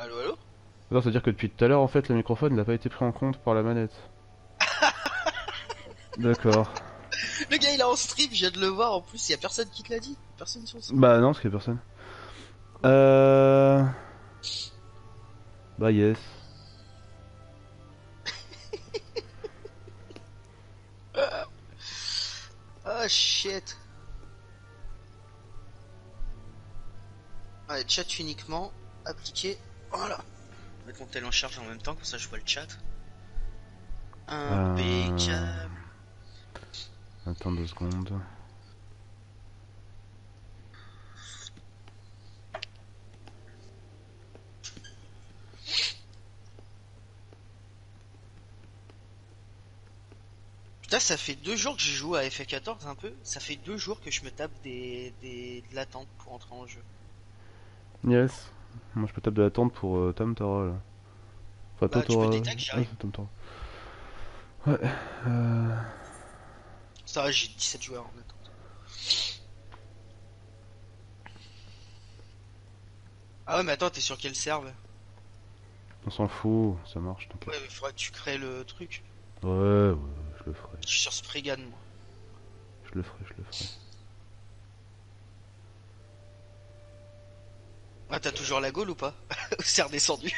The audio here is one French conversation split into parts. Allô, allô? Non, c'est-à-dire que depuis tout à l'heure, en fait, le microphone n'a pas été pris en compte par la manette. D'accord. Le gars, il est en strip, je viens de le voir, en plus, il y a personne qui te l'a dit. Personne sur ça. Bah non, parce qu'il y a personne. Bah yes. Oh shit. Allez, chat uniquement, appliqué, voilà. On va compter en charge en même temps, comme ça je vois le chat. Impeccable. Attends 2 secondes. Putain, ça fait 2 jours que je joue à FF14 un peu. Ça fait 2 jours que je me tape de l'attente pour entrer en jeu. Yes. Moi je me tape de l'attente pour Tom Tara là. Enfin, bah, Tom Tara. Tu peux détac, j'arrive. Tom Tara. Ouais. Ça va, j'ai 17 joueurs en attente. Ah ouais, mais attends, t'es sur quel serve? On s'en fout, ça marche. Ouais, mais faudra que tu crées le truc. Ouais. Je le ferai. Je suis sur Spriggan moi. Je le ferai. Ah, t'as toujours la gaule ou pas? C'est redescendu.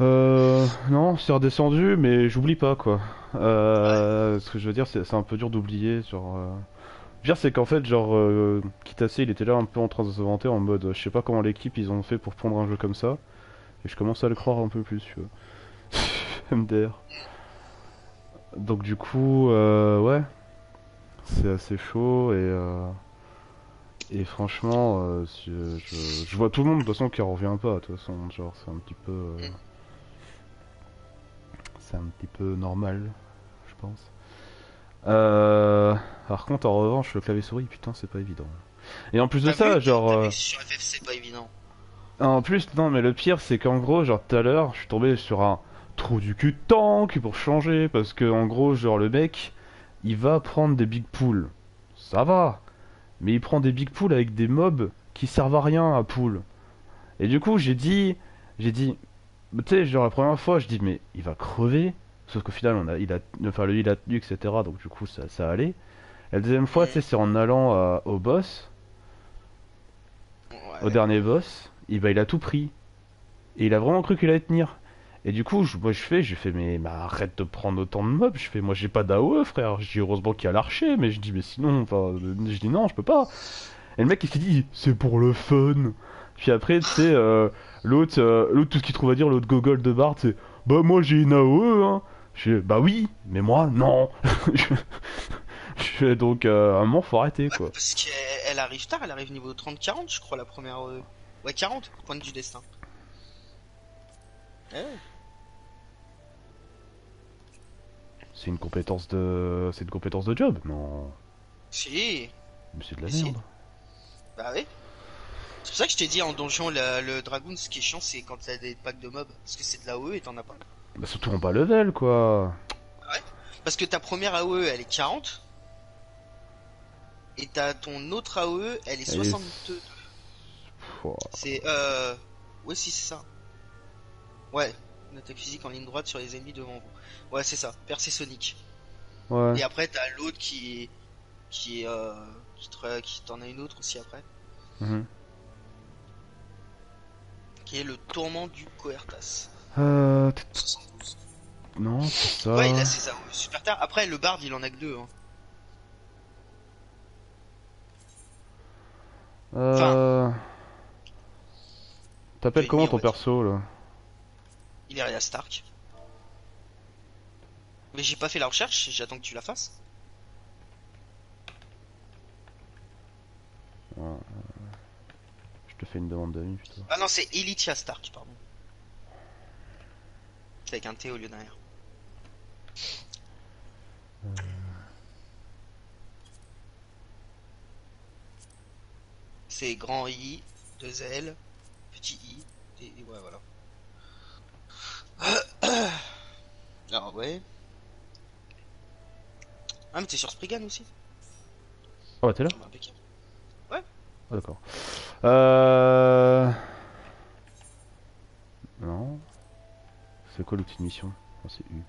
Non, c'est redescendu, mais j'oublie pas quoi. Ouais. Ce que je veux dire, c'est un peu dur d'oublier. Genre, le pire, c'est qu'en fait, genre, Kitassé, il était là un peu en train de se vanter en mode, je sais pas comment l'équipe ils ont fait pour prendre un jeu comme ça. Et je commence à le croire un peu plus, tu vois. MDR. Donc du coup, ouais, c'est assez chaud et franchement, je vois tout le monde de toute façon qui en revient pas, de toute façon, genre c'est un petit peu, normal, je pense. Par contre, en revanche, le clavier souris, putain, c'est pas évident. Et en plus de ça, genre, sur FF, c'est pas évident. En plus, non, mais le pire, c'est qu'en gros, genre tout à l'heure, je suis tombé sur un trou du cul de tank pour changer, parce que en gros genre le mec il va prendre des big pools, ça va, mais il prend des big pools avec des mobs qui servent à rien à pool. Et du coup j'ai dit tu sais, genre la première fois je dis mais il va crever, sauf qu'au final il a tenu, etc., donc du coup ça allait. La deuxième fois c'est en allant au boss, au dernier boss, et bah il a tout pris et il a vraiment cru qu'il allait tenir. Et du coup, moi je fais, mais bah, arrête de prendre autant de mobs. Je fais, moi j'ai pas d'AOE, frère. J'ai heureusement qu'il y a l'archer, mais je dis, mais sinon, enfin, je dis non, je peux pas. Et le mec il s'est dit, c'est pour le fun. Puis après, tu sais, l'autre, tout ce qu'il trouve à dire, l'autre gogol de Bard, c'est, bah moi j'ai une AOE, hein. Je fais, bah oui, mais moi, non. Donc, à un moment, faut arrêter, quoi. Ouais, parce qu'elle arrive tard, elle arrive niveau 30-40, je crois, la première. Ouais, 40, pointe du destin. Ouais. C'est une compétence de... C'est une compétence de job? Non. Si. Mais c'est de la merde. Bah oui. C'est pour ça que je t'ai dit en donjon, le Dragoon, ce qui est chiant, c'est quand t'as des packs de mobs. Parce que c'est de la AOE et t'en as pas. Bah surtout en bas level, quoi. Ouais. Parce que ta première AOE, elle est 40. Et t'as ton autre AOE, elle est 62. C'est... Ouais, si, c'est ça. Ouais, une attaque physique en ligne droite sur les ennemis devant vous. Ouais, c'est ça, percée sonique. Ouais. Et après, t'as l'autre qui t'en a une autre aussi après. Mm-hmm. Qui est le tourment du Coertas. 72. Non, c'est ça. Ouais, il a ses armes super tard. Après, le Bard, il en a que 2. Hein. Enfin... T'appelles comment ton perso là? Il est Elitia Stark. Mais j'ai pas fait la recherche, j'attends que tu la fasses. Ouais. Je te fais une demande d'avis, putain. Ah non, c'est Elitia Stark, pardon. C'est avec un T au lieu d'un R. C'est grand I, 2 L, petit I, et ouais, voilà. Ah ouais. Ah mais t'es sur Spriggan aussi. Ah ouais, t'es là. Ouais. Ah d'accord. C'est quoi l'outil de mission? Oh, c'est U.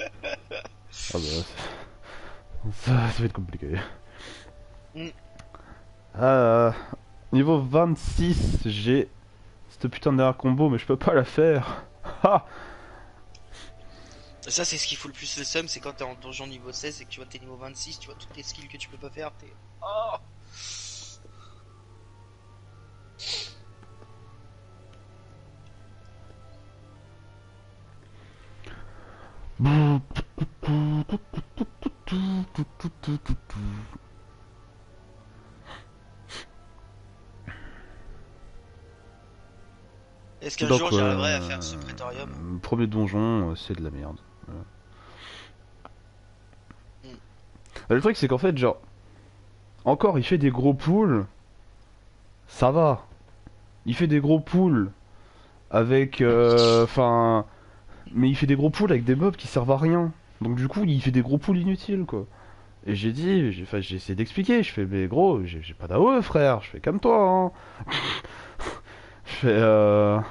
Ah bah là, ça va être compliqué. Niveau 26, j'ai cette putain de dernière combo, mais je peux pas la faire. Ha! Ça c'est ce qui fout le plus le seum, c'est quand t'es en donjon niveau 16 et que tu vois t'es niveau 26, tu vois toutes les skills que tu peux pas faire, t'es... Oh! Est-ce qu'un jour j'arriverai à faire ce Pretorium? Premier donjon, c'est de la merde. Voilà. Le truc c'est qu'en fait, genre, encore il fait des gros pools, ça va. Il fait des gros pools avec... Enfin... Mais il fait des gros pools avec des mobs qui servent à rien. Donc du coup, il fait des gros pools inutiles, quoi. Et j'ai dit, j'ai essayé d'expliquer, je fais, mais gros, j'ai pas d'AOE, frère, je fais comme toi, hein. Je fais,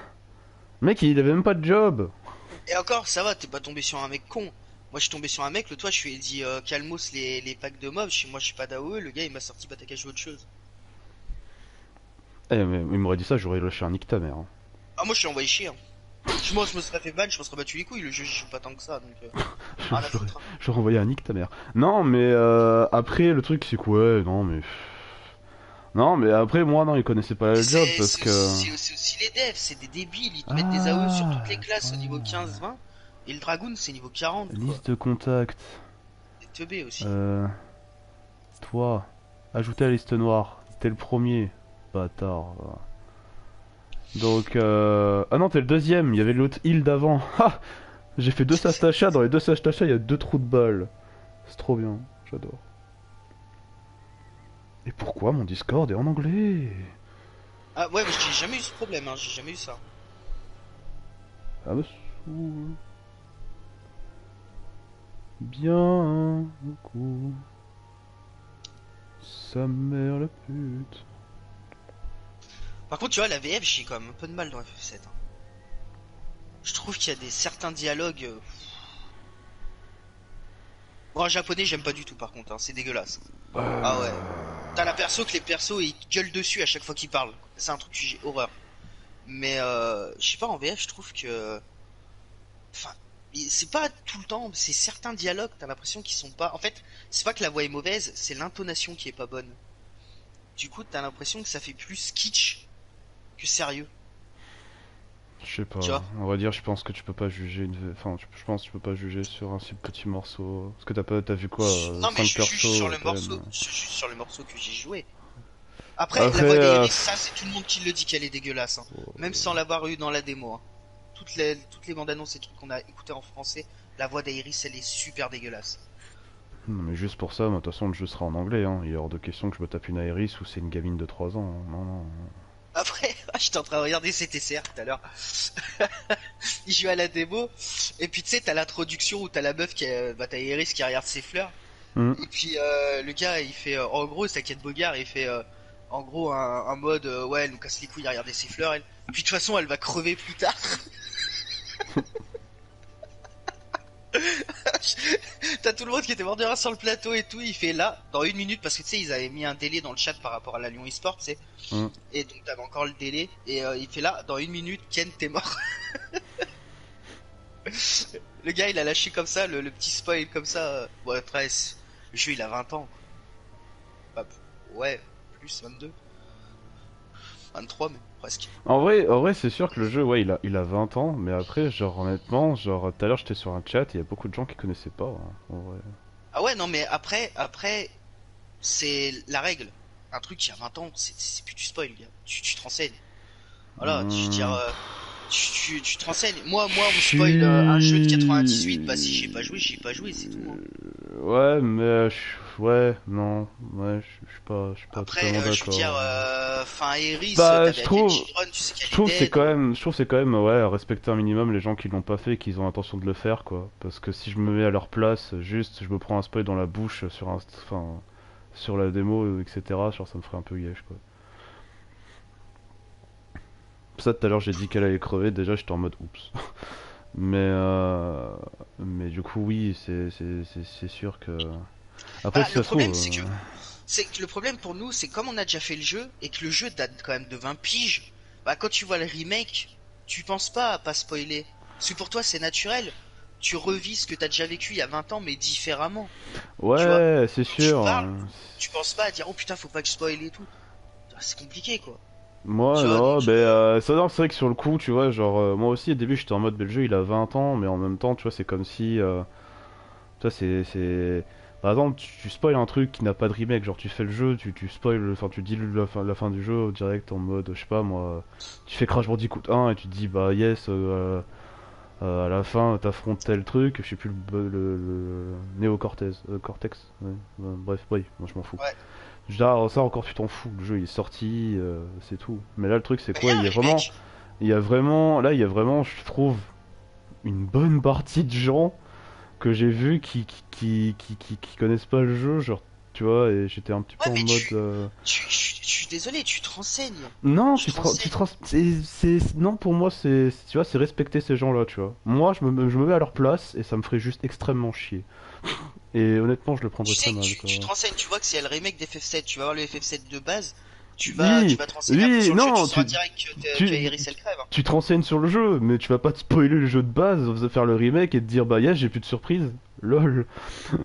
mec, il avait même pas de job. Et encore, ça va, t'es pas tombé sur un mec con. Moi, je suis tombé sur un mec, le toit, je lui ai dit, calmos les packs de mobs, moi, je suis pas d'AOE, le gars, il m'a sorti batacage ou autre chose. Eh, mais il m'aurait dit ça, j'aurais lâché un nique ta mère. Hein. Ah, moi, je suis envoyé chier, hein. Moi je me serais fait ban, je me serais battu les couilles, le jeu je joue pas tant que ça donc... je renvoyais un nick ta mère. Non mais après le truc c'est quoi, ouais, non mais... Non mais après moi non ils connaissaient pas le job parce que... C'est aussi les devs, c'est des débiles, ils te mettent des AOE sur toutes les classes au niveau 15-20 et le Dragoon c'est niveau 40 quoi. Liste de contacts... Et teubé aussi. Toi, ajouter la liste noire, t'es le premier, bâtard... Voilà. Donc ah non t'es le deuxième, il y avait l'autre île d'avant. Ha! J'ai fait deux Sastasha, dans les deux Sastasha il y a deux trous de balles. C'est trop bien, j'adore. Et pourquoi mon Discord est en anglais? Ah ouais mais j'ai jamais eu ce problème hein, j'ai jamais eu ça. Ah bah bien beaucoup. Sa mère la pute. Par contre, tu vois, la VF, j'ai quand même un peu de mal dans FF7. Hein. Je trouve qu'il y a des certains dialogues... Bon, en japonais, j'aime pas du tout, par contre. Hein. C'est dégueulasse. Ah ouais. T'as la perso que les persos, ils gueulent dessus à chaque fois qu'ils parlent. C'est un truc que j'ai horreur. Mais, je sais pas, en VF, je trouve que... Enfin, c'est pas tout le temps. C'est certains dialogues, t'as l'impression qu'ils sont pas... En fait, c'est pas que la voix est mauvaise, c'est l'intonation qui est pas bonne. Du coup, t'as l'impression que ça fait plus kitsch que sérieux. Je sais pas, on va dire, je pense que tu peux pas juger une... Enfin, je pense que tu peux pas juger sur un si petit morceau. Parce que t'as vu quoi? Non mais je juge sur le morceau, je juge sur le morceau que j'ai joué. Après la voix d'Aerith, ça c'est tout le monde qui le dit qu'elle est dégueulasse. Hein. Oh, même sans l'avoir eu dans la démo. Hein. Toutes les bandes annonces et trucs qu'on a écouté en français, la voix d'Aerith elle est super dégueulasse. Non mais juste pour ça, de toute façon le jeu sera en anglais. Hein. Il est hors de question que je me tape une Aeris ou c'est une gamine de 3 ans. Hein. Non, non, non. Après, j'étais en train de regarder CTCR tout à l'heure. Il joue à la démo. Et puis tu sais, t'as l'introduction où t'as la meuf qui est... Bah t'as Aeris qui regarde ses fleurs. Mmh. Et puis le gars il fait... En gros, ça quête Bogart, il fait... en gros un mode... ouais, elle nous casse les couilles à regarder ses fleurs. Elle... Puis de toute façon, elle va crever plus tard. T'as tout le monde qui était mort de rire sur le plateau et tout. Il fait là, dans 1 minute, parce que tu sais, ils avaient mis un délai dans le chat par rapport à la Lyon eSports, tu sais. Et donc t'avais encore le délai. Et il fait là, dans 1 minute, Ken, t'es mort. Le gars, il a lâché comme ça, le petit spoil comme ça. Bon, après, le jeu, il a 20 ans. Bah, ouais, plus 22. 23, mais presque. En vrai c'est sûr que le jeu, ouais, il a 20 ans, mais après, genre, honnêtement, genre, tout à l'heure, j'étais sur un chat, il y a beaucoup de gens qui connaissaient pas, hein, en vrai. Ah ouais, non, mais après, c'est la règle. Un truc qui a 20 ans, c'est plus du spoil, gars. Tu te renseignes. Voilà, je veux dire, tu te renseignes. Moi, on me spoil un jeu de 98, bah si j'ai pas joué, c'est tout. Hein. Ouais, mais... Ouais, non, ouais, je suis pas totalement d'accord. Après, je veux dire, enfin, Aeris, bah, je trouve, c'est quand même, ouais, respecter un minimum les gens qui l'ont pas fait et qui ont l'intention de le faire, quoi. Parce que si je me mets à leur place, juste, je me prends un spoil dans la bouche sur un, enfin, sur la démo, etc., genre, ça me ferait un peu gage, quoi. ça tout à l'heure j'ai dit qu'elle allait crever, déjà j'étais en mode oups. Mais du coup oui, c'est sûr que... Après bah, le problème c'est que... le problème pour nous c'est comme on a déjà fait le jeu et que le jeu date quand même de 20 piges, bah quand tu vois le remake, tu penses pas à pas spoiler. Parce que pour toi c'est naturel, tu revis ce que t'as déjà vécu il y a 20 ans mais différemment. Ouais c'est sûr. Tu parles, tu penses pas à dire oh putain faut pas que je spoil et tout. C'est compliqué quoi. Moi non, mais ça c'est vrai que sur le coup tu vois genre moi aussi au début j'étais en mode le jeu il a 20 ans mais en même temps tu vois c'est comme si toi c'est par exemple tu spoil un truc qui n'a pas de remake, genre tu fais le jeu, tu spoil, enfin tu dis la fin du jeu direct en mode je sais pas moi, tu fais Crash Bandicoot 1 et tu te dis bah yes à la fin t'affrontes tel truc, je sais plus le Neo Cortex, ouais, bah, bref oui moi je m'en fous. Ouais. Genre ça encore tu t'en fous, le jeu il est sorti, c'est tout. Mais là le truc c'est quoi, il y a vraiment je trouve une bonne partie de gens que j'ai vu qui connaissent pas le jeu, genre tu vois, et j'étais un petit peu en mode je suis désolé, tu te renseignes. Non, non pour moi c'est, tu vois, c'est respecter ces gens là, tu vois. Moi je me mets à leur place et ça me ferait juste extrêmement chier. Et honnêtement, je le prendrais très mal. Tu te renseignes, tu vois que c'est le remake d'FF7, tu vas voir le FF7 de base, tu vas te renseigner sur le jeu, tu direct que Aeris elle crève. Tu te renseignes sur le jeu, mais tu vas pas te spoiler le jeu de base, faire le remake et te dire bah yeah, j'ai plus de surprise. Lol.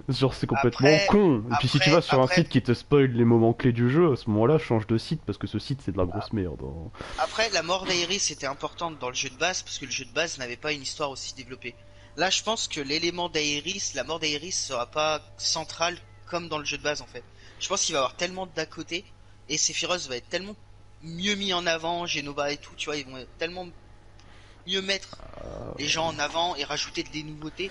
Genre c'est complètement con. Et puis si tu vas sur un site qui te spoil les moments clés du jeu, à ce moment-là, change de site parce que ce site c'est de la grosse merde. Après, la mort d'Aeris était importante dans le jeu de base parce que le jeu de base n'avait pas une histoire aussi développée. Là, je pense que l'élément d'Aeris, la mort d'Aeris sera pas centrale comme dans le jeu de base en fait. Je pense qu'il va y avoir tellement d'à côté et Sephiroth va être tellement mieux mis en avant, Jenova et tout, tu vois, ils vont tellement mieux mettre les gens en avant et rajouter des nouveautés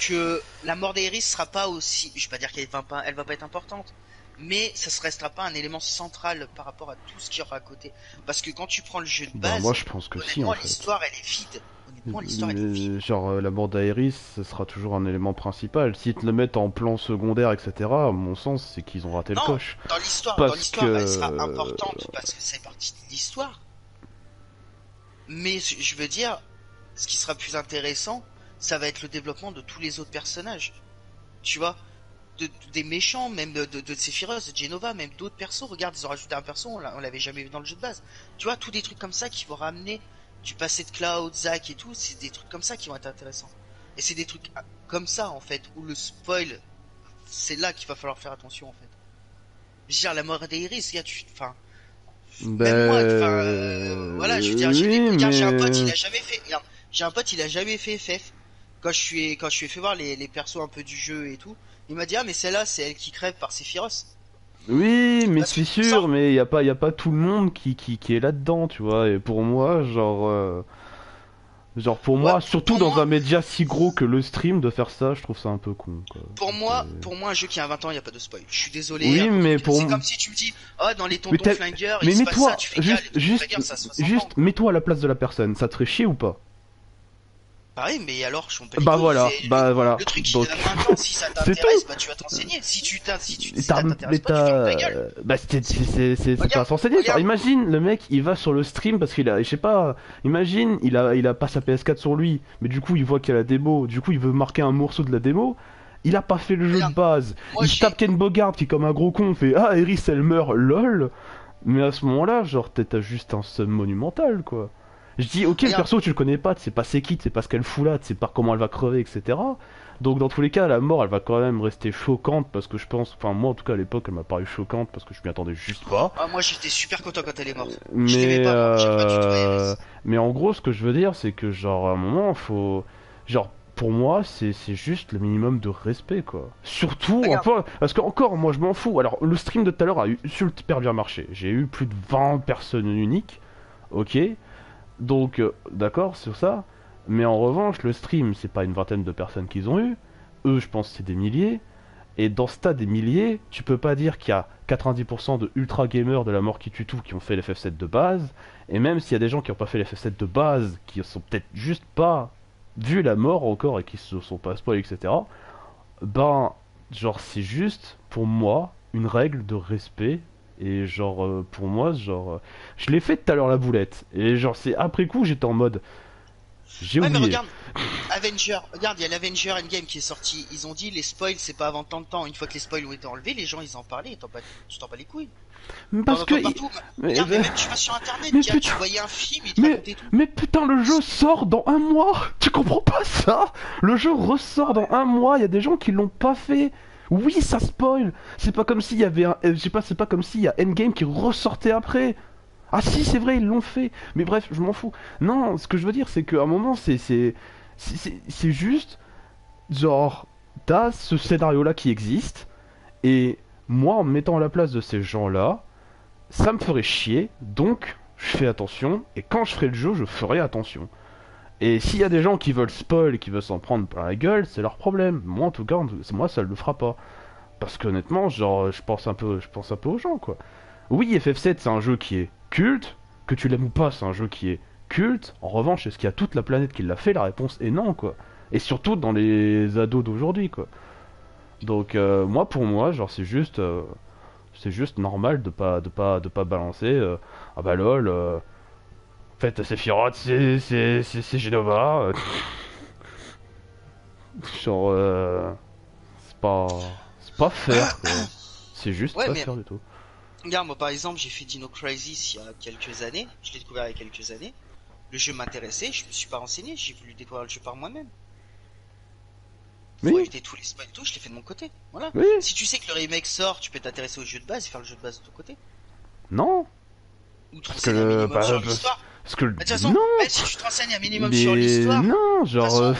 que la mort d'Aeris sera pas aussi, je vais pas dire qu'elle va pas être importante, mais ça ne restera pas un élément central par rapport à tout ce qu'il y aura à côté. Parce que quand tu prends le jeu de base, bah moi je pense que si en fait. L'histoire elle est vide. Mais, genre la mort d'Aeris, ce sera toujours un élément principal. S'ils te le mettent en plan secondaire, etc., à mon sens, c'est qu'ils ont raté le coche. Dans l'histoire, elle sera importante parce que c'est partie de l'histoire. Mais je veux dire, ce qui sera plus intéressant, ça va être le développement de tous les autres personnages. Tu vois, des méchants, même de Sephiroth, de Jenova, même d'autres persos. Regarde, ils ont rajouté un perso, on l'avait jamais vu dans le jeu de base. Tu vois, tous des trucs comme ça qui vont ramener du passé de Cloud, Zack et tout, c'est des trucs comme ça qui vont être intéressants. Et c'est des trucs comme ça en fait, où le spoil, c'est là qu'il va falloir faire attention en fait. Je veux dire, la mort d'Aeris, gars, enfin... Même moi, voilà, je veux dire, j'ai un pote, il a jamais fait... Regarde, j'ai un pote, il a jamais fait FF. Quand je suis fait voir les persos un peu du jeu et tout, il m'a dit, ah mais celle-là, c'est elle qui crève par Sephiroth. Oui, mais c'est sûr, mais y a pas tout le monde qui est là-dedans, tu vois. Et pour moi, genre pour moi, surtout dans un média si gros que le stream, de faire ça, je trouve ça un peu con, quoi. Pour moi, un jeu qui a 20 ans, y a pas de spoil. Je suis désolé. Oui, mais pour moi, c'est comme si tu me dis, oh, dans les Tontons Flingueurs, il se passe ça, tu fais juste mets-toi à la place de la personne. Ça te ferait chier ou pas? Pareil, mais alors je comprends pas. Bah voilà. Le truc, donc... si ça t'intéresse, bah tu vas t'enseigner. Si ça t'intéresse pas, tu fermes ta gueule. Bah c'est pas s'enseigner. Imagine le mec, il va sur le stream parce qu'il a, je sais pas, imagine, il a pas sa PS4 sur lui, mais du coup il voit qu'il y a la démo, du coup il veut marquer un morceau de la démo. Il a pas fait le jeu de base. Moi, il tape Ken Bogard qui comme un gros con fait ah Aeris elle meurt lol. Mais à ce moment-là, genre t'as juste un seum monumental quoi. Je dis, ok, le perso, tu le connais pas, tu sais pas c'est qui, tu sais pas ce qu'elle fout là, tu sais pas comment elle va crever, etc. Donc, dans tous les cas, la mort, elle va quand même rester choquante parce que je pense, enfin, moi en tout cas à l'époque, elle m'a paru choquante parce que je m'y attendais juste pas. Ah, moi j'étais super content quand elle est morte. Mais en gros, ce que je veux dire, c'est que, genre, à un moment, faut. Genre, pour moi, c'est juste le minimum de respect, quoi. Surtout, parce qu'encore, moi je m'en fous. Alors, le stream de tout à l'heure a eu super bien marché. J'ai eu plus de 20 personnes uniques, ok. Donc, d'accord sur ça, mais en revanche, le stream, c'est pas une vingtaine de personnes qu'ils ont eu, eux, je pense que c'est des milliers, et dans ce tas des milliers, tu peux pas dire qu'il y a 90% de ultra gamers de la mort qui tue tout qui ont fait l'FF7 de base, et même s'il y a des gens qui ont pas fait l'FF7 de base, qui sont peut-être juste pas vu la mort encore et qui se sont pas spoilés, etc., ben, genre, c'est juste, pour moi, une règle de respect Et genre, pour moi, genre... je l'ai fait tout à l'heure, la boulette. Et genre, c'est après coup, j'étais en mode... J'ai oublié. Mais regarde, regarde, il y a l'Avengers Endgame qui est sorti. Ils ont dit, les spoils, c'est pas avant tant de temps. Une fois que les spoils ont été enlevés, les gens, ils en parlaient. Tu t'en bats les couilles. Mais parce que... Partout, mais... Regarde, mais même tu vas sur internet, mais putain... tu voyais un film, il te racontait tout. Mais putain, le jeu sort dans un mois. Tu comprends pas ça? Le jeu ressort dans un mois, il y a des gens qui l'ont pas fait. Oui, ça spoil. C'est pas comme s'il y avait un... Je sais pas, c'est pas comme s'il y a Endgame qui ressortait après. Ah si, c'est vrai, ils l'ont fait. Mais bref, je m'en fous. Non, ce que je veux dire, c'est qu'à un moment, c'est juste... Genre, t'as ce scénario-là qui existe, et... Moi, en me mettant à la place de ces gens-là, ça me ferait chier, donc je fais attention, et quand je ferai le jeu, je ferai attention. Et s'il y a des gens qui veulent spoil, qui veulent s'en prendre plein la gueule, c'est leur problème. Moi, en tout cas, moi, ça ne le fera pas. Parce qu'honnêtement, genre, je pense un peu aux gens, quoi. Oui, FF7, c'est un jeu qui est culte, que tu l'aimes ou pas, c'est un jeu qui est culte. En revanche, est-ce qu'il y a toute la planète qui l'a fait? La réponse est non, quoi. Et surtout dans les ados d'aujourd'hui, quoi. Donc moi pour moi genre c'est juste normal de pas balancer ah bah lol en fait Sephiroth c'est Jenova genre c'est pas faire quoi. C'est juste ouais, pas faire du tout. Regarde moi par exemple j'ai fait Dino Crisis il y a quelques années, je l'ai découvert il y a quelques années, le jeu m'intéressait, je me suis pas renseigné, j'ai voulu découvrir le jeu par moi-même. Faut éviter tous les spoils et tout, je l'ai fait de mon côté. Voilà. Oui. Si tu sais que le remake sort, tu peux t'intéresser au jeu de base et faire le jeu de base de ton côté. Non. Ou te renseigner un minimum sur l'histoire. Parce que de toute façon, si tu te renseignes un minimum sur l'histoire. Non, genre.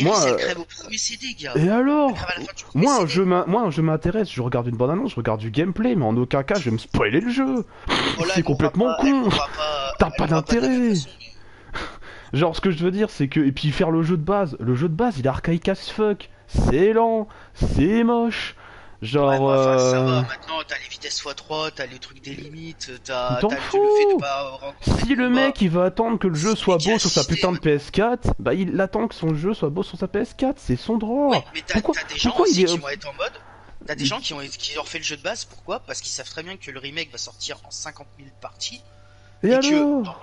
Moi, et alors moi, je m'intéresse, je regarde une bande-annonce, je regarde du gameplay, mais en aucun cas je vais me spoiler le jeu. C'est complètement con. T'as pas d'intérêt. Genre, ce que je veux dire, c'est que... Et puis, faire le jeu de base. Le jeu de base, il est archaïque as fuck. C'est lent. C'est moche. Genre... Ouais, bah, enfin, ça va, maintenant, t'as les vitesses x3, t'as les trucs des limites, t'as le fait de pas rencontrer... Si le mec, il va attendre que le jeu soit beau sur sa putain de PS4, bah, il attend que son jeu soit beau sur sa PS4. C'est son droit. Ouais, mais t'as des gens aussi qui vont être en mode... T'as des gens qui ont refait le jeu de base, pourquoi? Parce qu'ils savent très bien que le remake va sortir en 50 000 parties... Et que, dans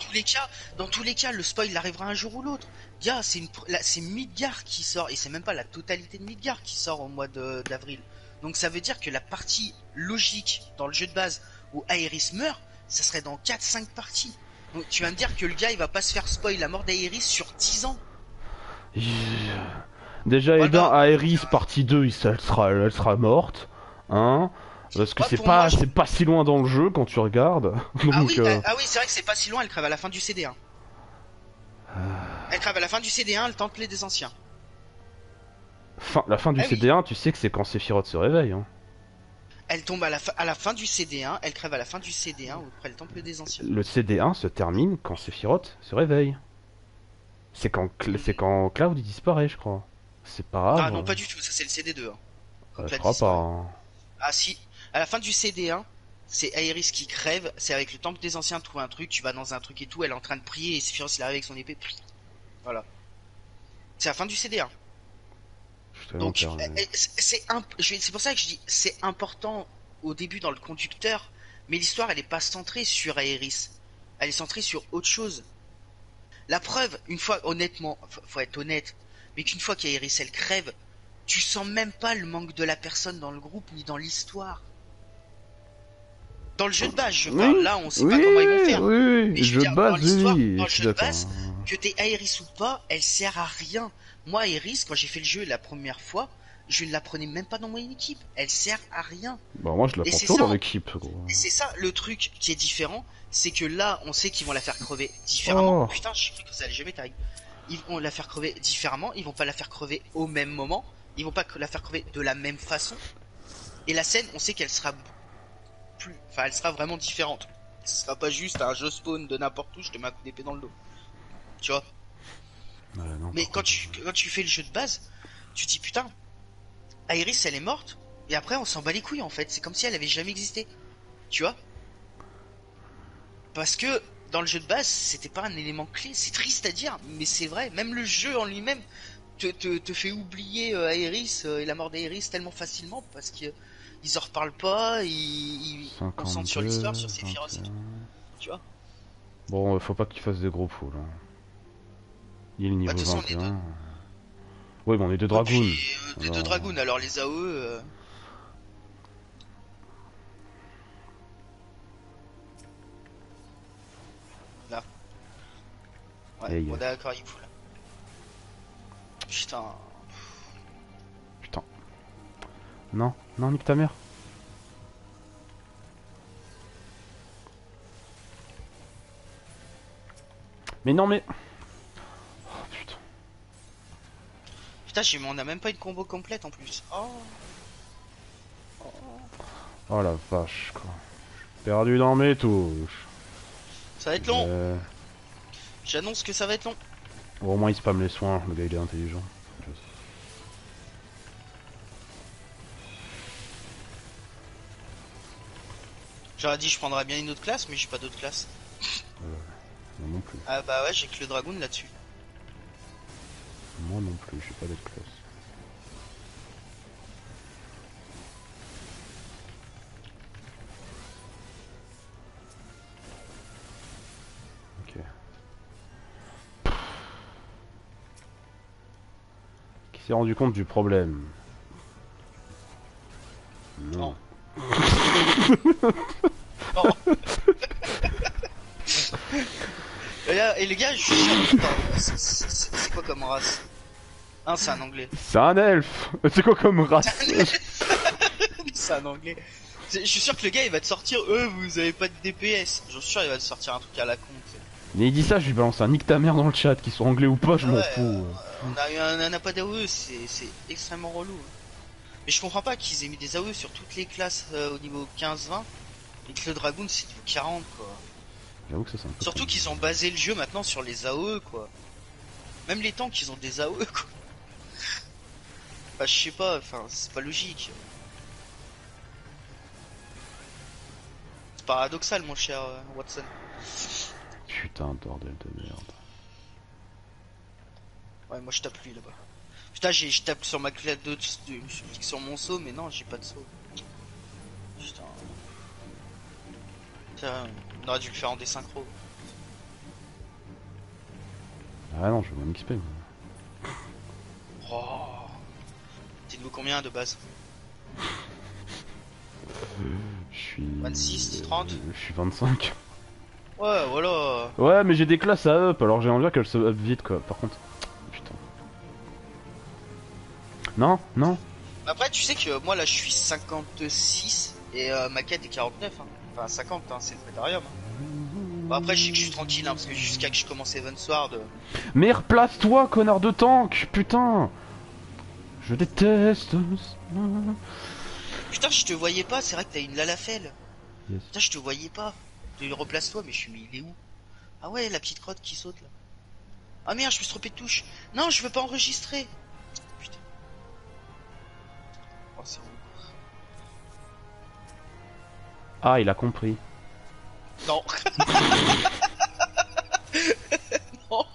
tous les cas, le spoil arrivera un jour ou l'autre. Gars, c'est Midgar qui sort, et c'est même pas la totalité de Midgar qui sort au mois d'avril. Donc ça veut dire que la partie logique dans le jeu de base où Aeris meurt, ça serait dans 4-5 parties. Donc tu vas me dire que le gars il va pas se faire spoil la mort d'Aeris sur 10 ans. Déjà, voilà. Aeris partie 2, elle sera morte. Hein? Parce que c'est pas si loin dans le jeu quand tu regardes. Donc, ah oui c'est vrai que c'est pas si loin, elle crève à la fin du CD1. Elle crève à la fin du CD1, le temple des anciens. La fin du CD1, oui. Tu sais que c'est quand Sephiroth se réveille. Hein. Elle tombe à la fin du CD1, elle crève à la fin du CD1, après le temple des anciens. Le CD1 se termine quand Sephiroth se réveille. C'est quand, quand Cloud il disparaît, je crois. C'est pas grave. Ah non, pas du tout, ça c'est le CD2. Hein. Je crois pas. Hein. Ah si. À la fin du CD1, c'est Aeris qui crève, c'est avec le temple des anciens, trouver un truc, tu vas dans un truc et tout, elle est en train de prier, et Sephiroth il arrive avec son épée, voilà. C'est la fin du CD1. Donc, c'est pour ça que je dis, c'est important au début dans le conducteur, mais l'histoire elle est pas centrée sur Aeris, elle est centrée sur autre chose. La preuve, une fois, honnêtement, faut être honnête, mais qu'une fois qu'Aeris elle crève, tu sens même pas le manque de la personne dans le groupe, ni dans l'histoire. Dans le jeu de base, je parle, là on sait pas comment ils vont faire. Oui, mais je veux dire, dans le jeu de base, que t'es Aeris ou pas, elle sert à rien. Moi, Aeris, quand j'ai fait le jeu la première fois, je ne la prenais même pas dans mon équipe. Elle sert à rien. Bah, moi, je la prends toujours dans l'équipe. Et c'est ça le truc qui est différent, c'est que là, on sait qu'ils vont la faire crever différemment. Oh. Putain, je sais que ça allait jamais t'arriver. Ils vont la faire crever différemment, ils vont pas la faire crever au même moment, ils vont pas la faire crever de la même façon. Et la scène, on sait qu'elle sera... Enfin, elle sera vraiment différente. Ce sera pas juste un jeu spawn de n'importe où, je te mets un coup d'épée dans le dos. Tu vois? Non, mais quand tu fais le jeu de base, tu te dis putain, Aeris elle est morte, et après on s'en bat les couilles en fait. C'est comme si elle avait jamais existé. Tu vois? Parce que dans le jeu de base, c'était pas un élément clé. C'est triste à dire, mais c'est vrai. Même le jeu en lui-même te fait oublier Aeris et la mort d'Aeris tellement facilement parce que. ils en reparlent pas, ils concentrent sur l'histoire, sur Sephiroth, tu vois. Bon, faut pas qu'ils fassent des gros poules. Hein. Il est le niveau 21. Oui, bon, on est deux Dragoons. Les deux Dragoons, alors les AOE... Là. Ouais, hey, bon, d'accord, il faut là. Putain... Non, non, nique ta mère. Mais non, mais... Oh putain. Putain, on a même pas une combo complète en plus. Oh, oh. Oh la vache, quoi. Perdu dans mes touches. Ça va être long. J'annonce que ça va être long. Bon, au moins il spamme les soins, le gars il est intelligent. J'aurais dit je prendrais bien une autre classe, mais j'ai pas d'autre classe. Moi non plus. Ah bah ouais, j'ai que le dragon là-dessus. Moi non plus, j'ai pas d'autre classe. Ok. Qui s'est rendu compte du problème? Non. Et, là, et les gars, je suis sûr, c'est quoi comme race? Hein, c'est un anglais. C'est un elfe. C'est quoi comme race? C'est un anglais. Je suis sûr que le gars il va te sortir, vous avez pas de DPS. J'en suis sûr, il va te sortir un truc à la con. Mais il dit ça, je lui balance un nique ta mère dans le chat, qu'ils soient anglais ou pas, je m'en fous. On a pas d'AOE, c'est extrêmement relou. Mais je comprends pas qu'ils aient mis des AOE sur toutes les classes au niveau 15-20 et que le Dragoon c'est niveau 40 quoi. J'avoue que ça c'est un peu. Surtout qu'ils ont basé le jeu maintenant sur les AOE quoi. Même les tanks ils ont des AOE quoi. Bah je sais pas, enfin c'est pas logique. C'est paradoxal mon cher Watson. Putain bordel de merde. Ouais moi je tape lui là-bas. Putain, je tape sur ma clé de... Je clique sur mon saut, mais non, j'ai pas de saut. Putain. Putain, on aurait dû le faire en désynchro. Ah non, je veux même XP. Mais... Oh. T'es niveau combien de base? Je suis... 26, 30? Je suis 25. Ouais, voilà. Ouais, mais j'ai des classes à up, alors j'ai envie qu'elles se up vite, quoi, par contre. Non, non. Après, tu sais que moi là je suis 56 et ma quête est 49. Hein. Enfin, 50, hein, c'est le Pretorium. Hein. Bon, après, je sais que je suis tranquille hein, parce que jusqu'à que je commence Evansward. Mais replace-toi, connard de tank, putain. Je déteste. Putain, je te voyais pas, c'est vrai que t'as une lalafelle. Yes. Putain, je te voyais pas. Replace-toi, mais je suis. Mais il est où? Ah ouais, la petite crotte qui saute là. Ah merde, je me suis trompé de touche. Non, je veux pas enregistrer. Ah, il a compris. Non. Non.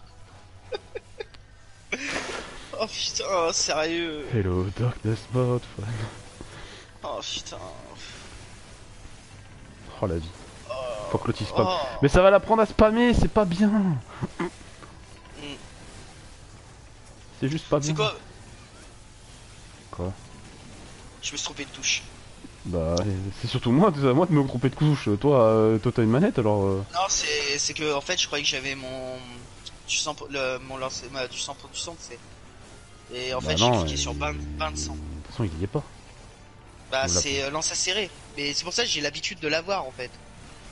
Oh putain, sérieux. Hello, darkness, mode. Oh putain. Oh la vie. Oh. Faut que l'autre spam. Oh. Mais ça va l'apprendre à spammer, c'est pas bien. C'est juste pas bien. C'est quoi? Quoi? Je me suis trompé de touche. Bah, c'est surtout moi, c'est à moi de me tromper de couche. Toi t'as une manette alors. Non, c'est que en fait, je croyais que j'avais mon. Du sang mon lancer. Du sang pour du sang, c'est. Et en bah fait, j'ai cliqué sur bain de sang. De toute façon, il y est pas. Bah, c'est lance à serrer. Mais c'est pour ça que j'ai l'habitude de l'avoir en fait.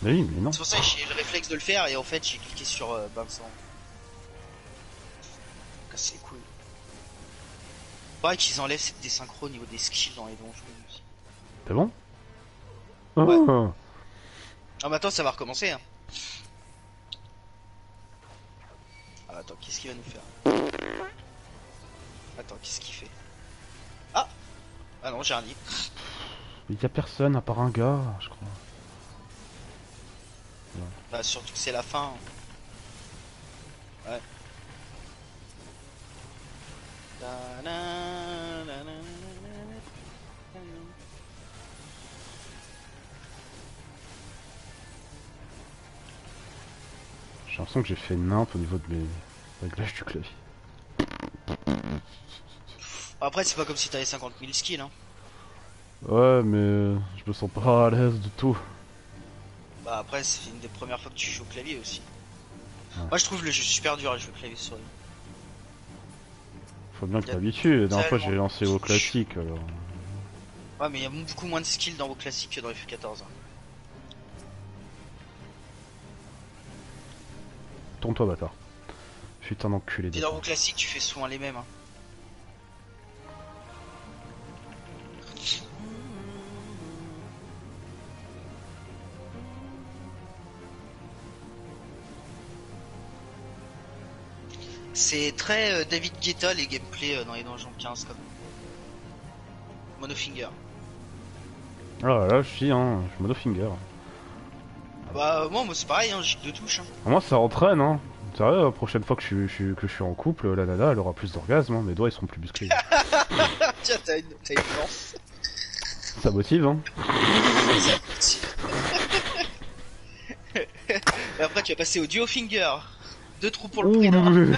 Mais oui, mais non. C'est pour ça que j'ai le réflexe de le faire et en fait, j'ai cliqué sur bain de sang. C'est cool. Pareil qu'ils enlèvent cette désynchro au niveau des skills dans les donjons aussi. C'est bon? Oh. Ouais. Ah bah attends, ça va recommencer hein. Ah attends, qu'est-ce qu'il va nous faire? Attends, qu'est-ce qu'il fait? Ah! Ah non, j'ai un nid. Il y a personne à part un gars, je crois. Ouais. Bah surtout que c'est la fin. Ouais. J'ai l'impression que j'ai fait une imp au niveau de mes réglages du clavier. Après, c'est pas comme si t'avais 50 000 skills, hein. Ouais, mais je me sens pas à l'aise du tout. Bah après, c'est une des premières fois que tu joues au clavier aussi. Ouais. Moi, je trouve le jeu super dur à jouer au clavier sur lui. Faut bien que t'habitues. La dernière fois, j'ai lancé WoW classique, alors... Ouais, mais il y a beaucoup moins de skills dans WoW classique que dans FF14. Hein. Tourne-toi, bâtard. Putain d'enculé. Et dans WoW classique, tu fais souvent les mêmes, hein. C'est très David Guetta les gameplays dans les donjons 15 comme Monofinger. Ah là, là je suis hein, je suis Monofinger. Bah moi c'est pareil hein, j'ai deux touches hein. Moi ça entraîne hein. Sérieux, la prochaine fois que je suis en couple, la nana elle aura plus d'orgasme, hein. Mes doigts ils seront plus musclés. Tiens t'as une lance. Ça motive hein. Ça motive. Et après tu vas passer au duo finger. Deux trous pour le prix d'un.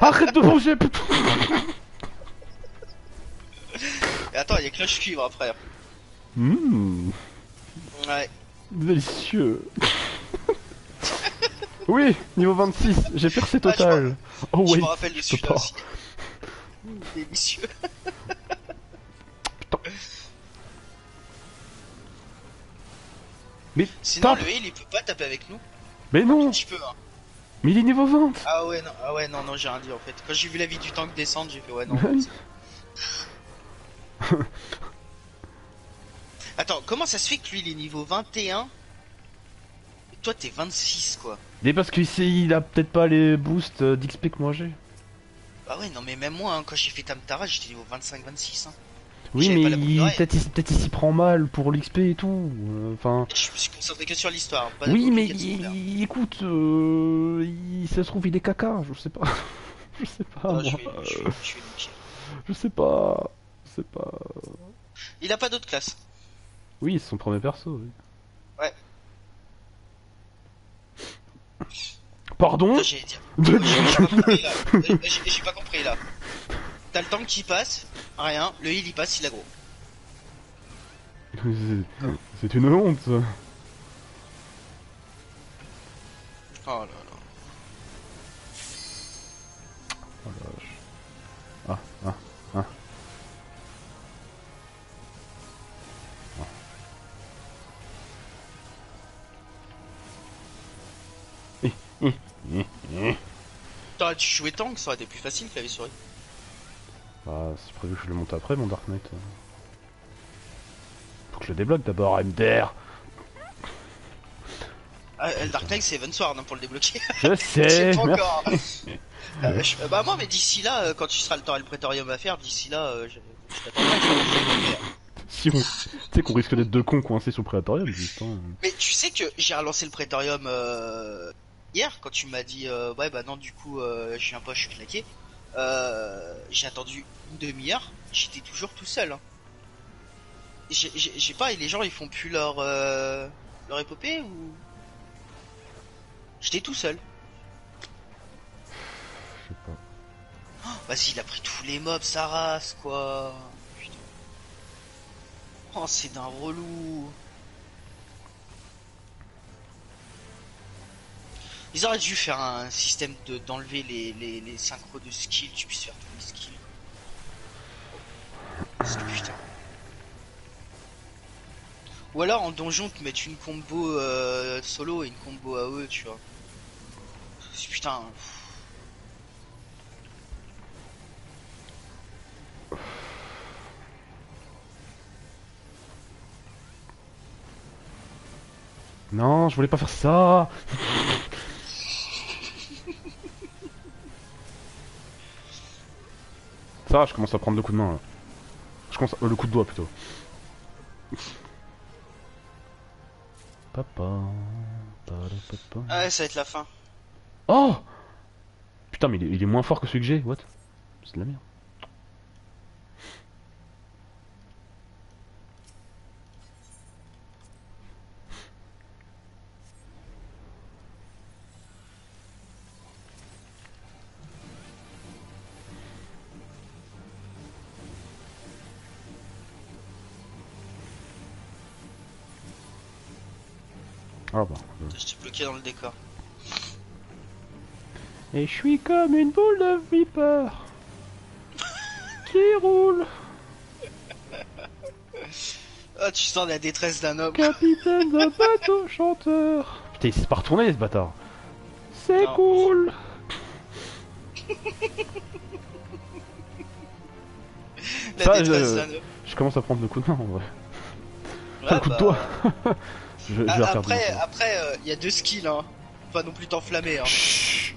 Arrête de manger putain. Et attends, il y a cloche cuivre après. Mmh. Ouais. Délicieux. Oui, niveau 26, j'ai percé total. Oh oui. Je me rappelle de celui-là aussi. Délicieux. Putain. Mais sinon le heal il peut pas taper avec nous. Mais non. Tu peux hein. Mais il est niveau 20! Ah ouais, non, non, j'ai rien dit en fait. Quand j'ai vu la vie du tank descendre, j'ai fait ouais, non. Attends, comment ça se fait que lui il est niveau 21? Et toi t'es 26 quoi. Mais parce qu'il a peut-être pas les boosts d'XP que moi j'ai. Bah ouais, non, mais même moi, hein, quand j'ai fait Tamtara, j'étais niveau 25-26. Hein. Oui, mais peut-être il s'y prend mal pour l'XP et tout. Enfin. Je me suis concentré que sur l'histoire. Oui, mais écoute, ça se trouve il est caca, je sais pas. Je sais pas. Non, je sais pas. Je sais pas. Il a pas d'autre classe. Oui, c'est son premier perso. Oui. Ouais. Pardon. J'ai pas compris là. T'as le tank qui passe, rien, le heal il passe, il aggro. C'est une honte. Oh là là. Oh la vache. Ah, ah, ah. Ah. T'aurais dû jouer tank, ça aurait été plus facile que la vie souris. Ah, c'est prévu que je le monte après mon Dark Knight. Faut que je le débloque d'abord, MDR. Ah, le Dark Knight c'est Evans Sword hein, pour le débloquer. Je sais. Pas encore. Bah moi mais d'ici là, quand tu seras le temps et le Pretorium à faire, d'ici là, je t'attendrai. Si on... Tu sais qu'on risque d'être deux cons coincés sur le Pretorium juste. Hein. Mais tu sais que j'ai relancé le Pretorium hier quand tu m'as dit ouais bah non du coup j'ai un poche claqué. J'ai attendu une demi-heure, j'étais toujours tout seul. Hein. J'ai pas, les gens ils font plus leur épopée ou. J'étais tout seul. Je sais pas. Oh, vas-y, il a pris tous les mobs, sa race quoi. Putain. Oh, c'est d'un relou. Ils auraient dû faire un système d'enlever les synchros de skills, tu puisses faire tous les skills. Parce que putain. Ou alors en donjon te mettre une combo solo et une combo AOE, tu vois. Putain. Non, je voulais pas faire ça. Ça, je commence à prendre le coup de main là. Je commence à... le coup de doigt plutôt. Papa. Ah ouais, ça va être la fin. Oh putain, mais il est moins fort que celui que j'ai. What? C'est de la merde. Oh bon. Je suis bloqué dans le décor. Et je suis comme une boule de vipère qui roule. Ah, tu sens la détresse d'un homme. Capitaine d'un bateau chanteur. Putain, il s'est pas retourné ce bâtard. C'est cool. La ça, détresse d'un homme. Je commence à prendre le coup de main en vrai. Ouais, le coup de doigt. Après, il y a deux skills, hein. Faut pas non plus t'enflammer, hein. Chut.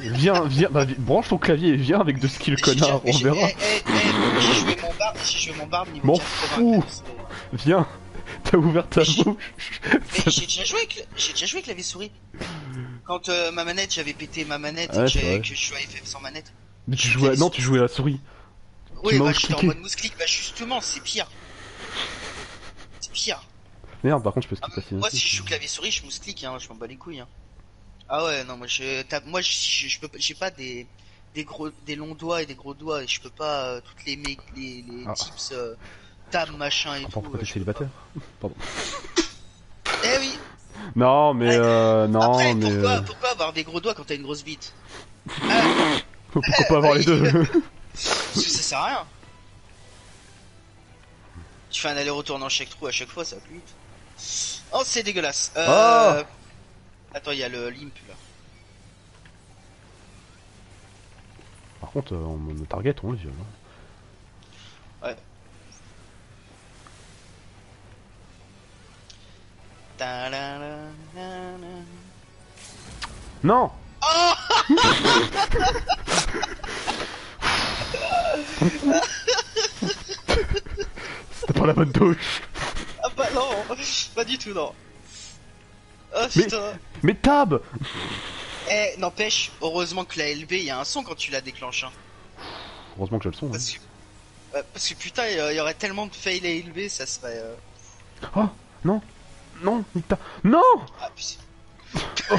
Viens, bah, branche ton clavier et viens avec deux skills, connard, on verra. Si je veux mon barbe, m'en fous. Viens, t'as ouvert ta bouche. J'ai déjà joué avec la souris. Quand ma manette, j'avais pété ma manette, ouais, et que je jouais à FF sans manette. Mais tu jouais à la souris. Oui, bah j'étais en mode mouse click, bah justement, c'est pire. C'est pire. Merde, par contre, je peux skipper. Moi, si je joue clavier souris, je mouse click, hein, je m'en bats les couilles, hein. Ah ouais, non, moi j'ai pas des longs doigts et des gros doigts, et je peux pas toutes les tips, tab, machin et tout. Pourquoi t'es célibataire ? Pardon. Eh oui. Non, mais non, après, mais pourquoi avoir des gros doigts quand t'as une grosse bite ? Pourquoi pas avoir les deux ? Ça sert à rien. Tu fais un aller-retour dans chaque trou à chaque fois, ça va plus vite. Oh, c'est dégueulasse. Attends, il y a le limp là. Par contre, on me target, on le viole. Hein. Ouais. Non. Oh C'était pas la bonne touche. Ah bah non, pas du tout non. Oh, mais tab. Eh, n'empêche, heureusement que la LB, il y a un son quand tu la déclenches. Hein. Heureusement que j'ai le son. Parce, parce que putain, il y aurait tellement de fail à LB, ça serait. Oh non, non, putain, non. Ah, putain. Oh.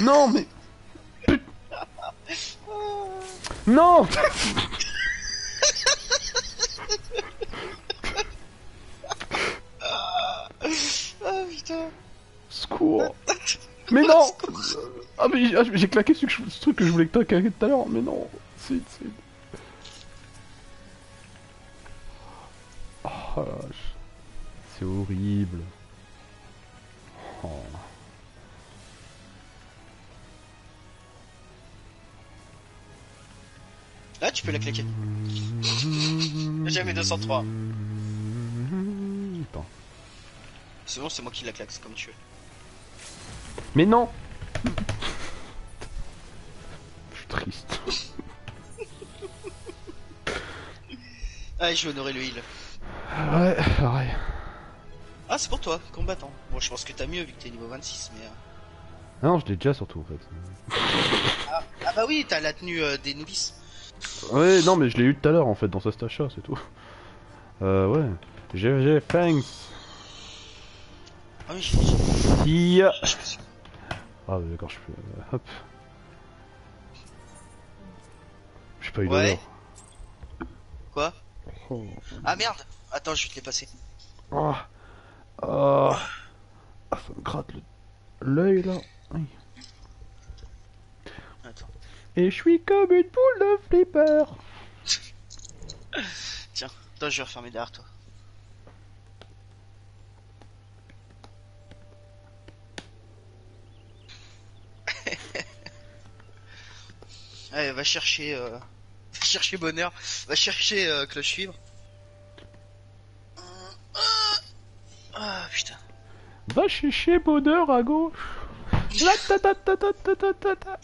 Non mais. Non. Ah putain. Secours. Mais non. Ah mais j'ai claqué ce truc que je voulais que t'as claqué tout à l'heure. Mais non. C'est... Oh, c'est horrible. Oh. Là tu peux la claquer. Jamais 203. Attends. Sinon c'est moi qui la claque, c'est comme tu veux. Mais non. Je suis triste. Allez, je vais honorer le heal. Ouais, pareil. Ah, c'est pour toi, combattant. Bon, je pense que t'as mieux vu que t'es niveau 26, mais... Non, je l'ai déjà surtout, en fait. Ah bah oui, t'as la tenue des noobis. Ouais, non, mais je l'ai eu tout à l'heure, en fait, dans Sastasha, c'est tout. Ouais. GG, thanks. Ah oui, si... Ah bah d'accord, je peux... Hop. J'ai pas eu d'honneur. Quoi? Oh. Ah merde. Attends, je vais te les passer. Oh. Oh. Ah, ça me gratte l'œil là. Oui. Attends. Et je suis comme une boule de flipper. Tiens, attends, je vais refermer derrière toi. Allez, va chercher bonheur, va chercher cloche fibre. Ah putain. Va chercher bonheur à gauche. La ta ta ta ta ta ta ta ta.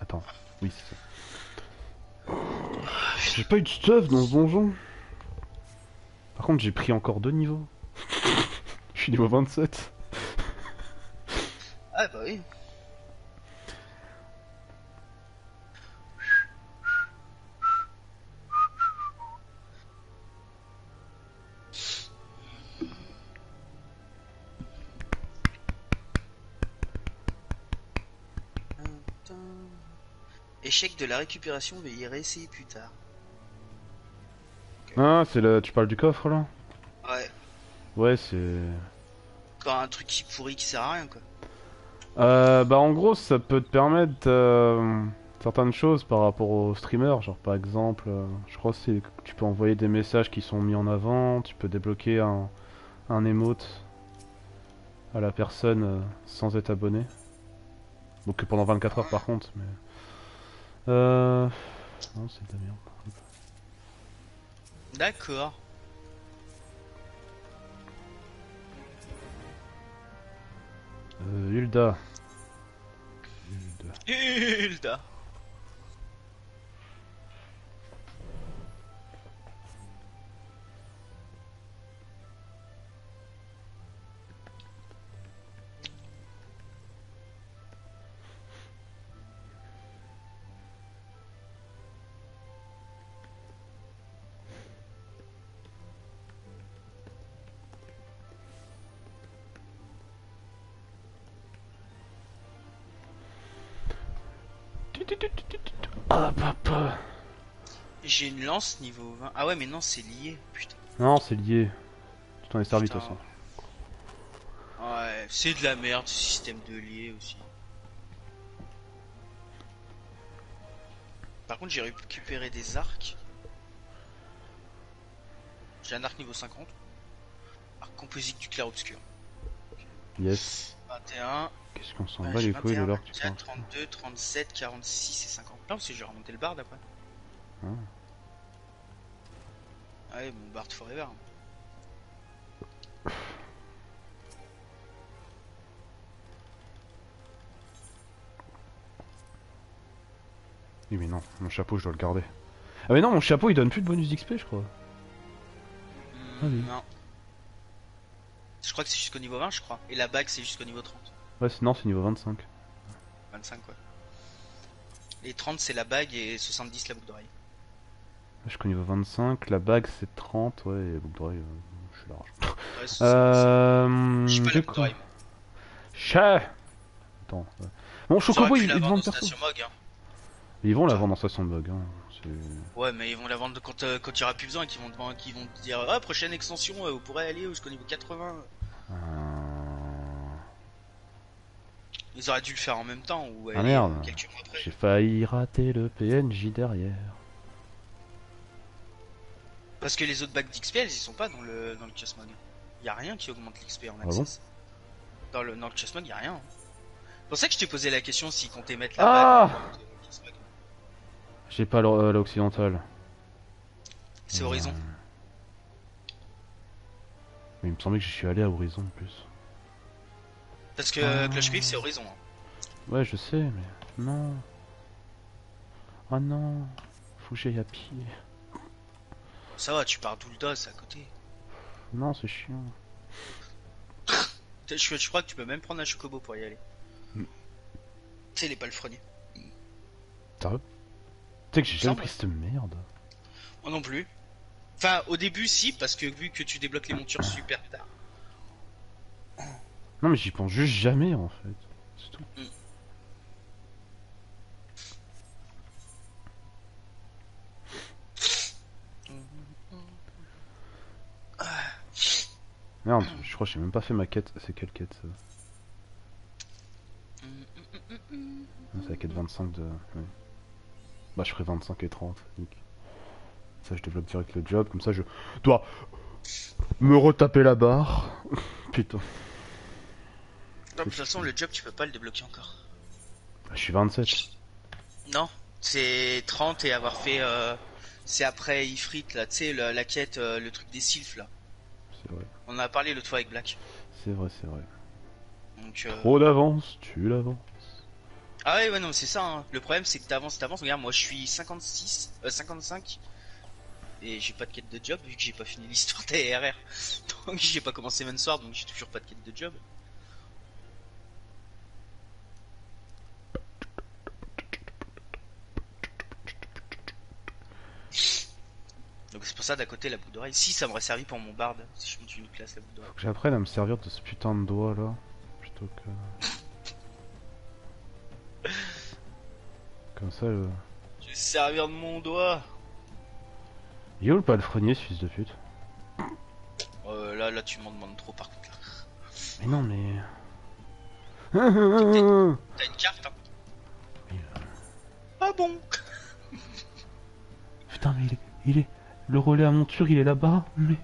Attends, oui c'est ça. J'ai pas eu de stuff dans ce donjon. Par contre j'ai pris encore 2 niveaux. Je suis niveau 27. Ah bah oui. Échec de la récupération, veuillez réessayer plus tard. Okay. Ah, c'est le... Tu parles du coffre là? Ouais. Ouais, c'est... Quand un truc qui pourrit, qui sert à rien, quoi. Bah en gros, ça peut te permettre certaines choses par rapport aux streamers. Genre par exemple, je crois que tu peux envoyer des messages qui sont mis en avant, tu peux débloquer un emote à la personne sans être abonné. Donc pendant 24 heures par contre, mais... Non, c'est de la merde. D'accord. Hulda. Hulda. J'ai une lance niveau 20. Ah ouais, mais non, c'est lié. Putain. Non, c'est lié. Tu t'en es servi de toute façon. Ouais, c'est de la merde ce système de lié aussi. Par contre, j'ai récupéré des arcs. J'ai un arc niveau 50. Arc composite du clair obscur. Yes. 21. Qu'est-ce qu'on s'en bat les couilles de l'arc, tu vois. 32, 37, 46 et 50. Là, parce que j'ai remonté le Bard après. Ah. Ouais, bon, Bard forever. Oui, mais non, mon chapeau, je dois le garder. Ah, mais non, mon chapeau, il donne plus de bonus d'XP, je crois. Ah, oui. Non. Je crois que c'est jusqu'au niveau 20, je crois. Et la bague, c'est jusqu'au niveau 30. Ouais, non, c'est niveau 25. 25, quoi. Les 30 c'est la bague et 70 la boucle d'oreille. Je connais niveau 25, la bague c'est 30, ouais, et la boucle d'oreille, je suis large. Ouais, 60, je suis pas la boucle d'oreille. Attends, ouais. Bon, Chocobo ils vendent perso. Hein. Ils vont la vendre en station bug. Hein. Ouais, mais ils vont la vendre quand il n'y aura plus besoin et qu'ils vont, dire ah, prochaine extension, vous pourrez aller jusqu'au niveau 80. Ils auraient dû le faire en même temps ou ah merde, quelques mois après. J'ai failli rater le PNJ derrière. Parce que les autres bacs d'XP, elles y sont pas dans le chessmog. Y a rien qui augmente l'XP en access. Ah bon, dans le chessmog y a rien. C'est pour ça que je t'ai posé la question s'ils comptaient mettre la bague. J'ai pas l'occidental. C'est Horizon. Mais il me semblait que je suis allé à Horizon en plus. Parce que Clash Pick c'est Horizon. Ouais, je sais, mais non. Oh non, faut que j'aille à pied. Ça va, tu pars d'Ulda, c'est à côté. Non, c'est chiant. Je crois que tu peux même prendre un Chocobo pour y aller. Mm. Tu sais, il est pas le freiner. T'as... Tu sais que j'ai jamais pris cette merde. Moi non plus. Enfin, au début, si, parce que vu que tu débloques les montures super tard. Non mais j'y pense juste jamais en fait, c'est tout. Mm. Merde, je crois que j'ai même pas fait ma quête, c'est quelle quête ça? C'est la quête 25 de... Ouais. Bah je ferai 25 et 30, nickel. Ça je développe direct le job, comme ça je dois me retaper la barre. Putain. Non, de toute façon, le job, tu peux pas le débloquer encore. Bah, je suis 27. Non, c'est 30 et avoir fait... c'est après Ifrit, là, tu sais, la quête, le truc des sylphes, là. C'est vrai. On en a parlé l'autre fois avec Black. C'est vrai, c'est vrai. Donc, trop d'avance, tu l'avances. Ah ouais, ouais, non, c'est ça, hein. Le problème, c'est que t'avances. Regarde, moi, je suis 56, 55. Et j'ai pas de quête de job, vu que j'ai pas fini l'histoire des RR. Donc, j'ai pas commencé même soir, donc j'ai toujours pas de quête de job. Donc c'est pour ça d'à côté la boucle d'oreille. Si ça m'aurait servi pour mon bard, si je monte une classe la boucle d'oreille. Faut que j'apprenne à me servir de ce putain de doigt là. Plutôt que... Comme ça je vais servir de mon doigt. Yo le palefrenier, fils de pute. là tu m'en demandes trop par contre. Mais non mais... T'as une carte hein. Mais ah bon. Putain mais il est... Le relais à monture il est là-bas mais...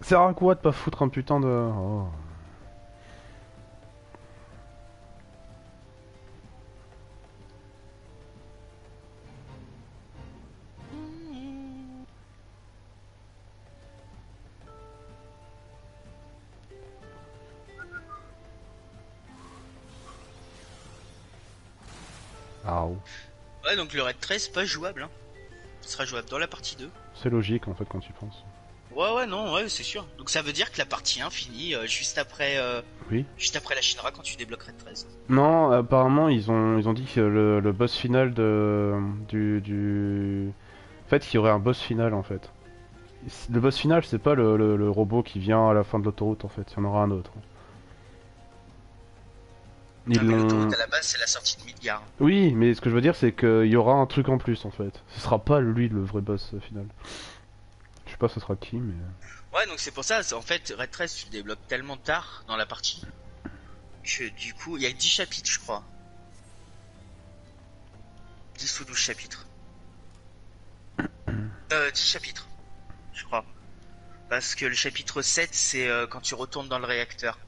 Ça sert à quoi de pas foutre un putain de... Oh. Ouais donc le Red 13 pas jouable hein. Ce sera jouable dans la partie 2. C'est logique en fait quand tu penses. Ouais, non, ouais, c'est sûr. Donc ça veut dire que la partie 1 finit juste après oui. Juste après la Shinra quand tu débloques Red 13. Non, apparemment, ils ont dit que le boss final de... En fait, qu'il y aurait un boss final, en fait. Le boss final, c'est pas le robot qui vient à la fin de l'autoroute, en fait. Il y en aura un autre. L'autoroute, à la base, c'est la sortie de Midgar. Oui, mais ce que je veux dire, c'est qu'il y aura un truc en plus, en fait. Ce sera pas lui, le vrai boss final. Je sais pas ce sera qui mais... Ouais donc c'est pour ça, en fait Red 13 tu le débloques tellement tard dans la partie que du coup il y a 10 chapitres je crois. 10 ou 12 chapitres. 10 chapitres je crois. Parce que le chapitre 7 c'est quand tu retournes dans le réacteur.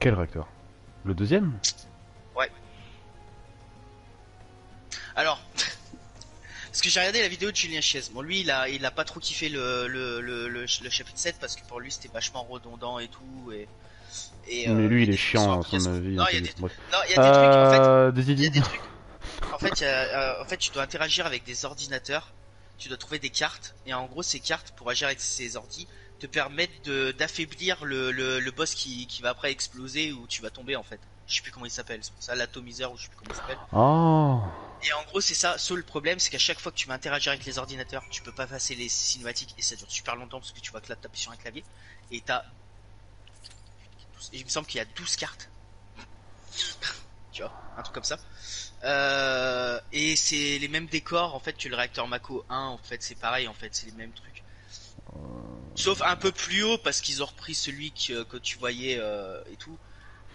Quel réacteur? Le deuxième? Ouais. Alors... Parce que j'ai regardé la vidéo de Julien Chiez. Bon, lui, il a pas trop kiffé le chapitre 7 parce que pour lui, c'était vachement redondant et tout. Mais lui, il est chiant, à son avis. Non, il y a des trucs. En fait, tu dois interagir avec des ordinateurs. Tu dois trouver des cartes. Et en gros, ces cartes, pour agir avec ces ordi, te permettent d'affaiblir le boss qui va après exploser ou tu vas tomber, en fait. Je sais plus comment il s'appelle. C'est pour ça, l'atomiseur ou je sais plus comment il s'appelle. Oh. Et en gros c'est ça, le problème c'est qu'à chaque fois que tu vas interagir avec les ordinateurs, tu peux pas passer les cinématiques et ça dure super longtemps parce que tu vas taper sur un clavier et t'as... Il me semble qu'il y a 12 cartes. Tu vois, un truc comme ça. Et c'est les mêmes décors en fait que le réacteur Mako 1 en fait, c'est pareil en fait, c'est les mêmes trucs. Sauf un peu plus haut parce qu'ils ont repris celui que tu voyais et tout.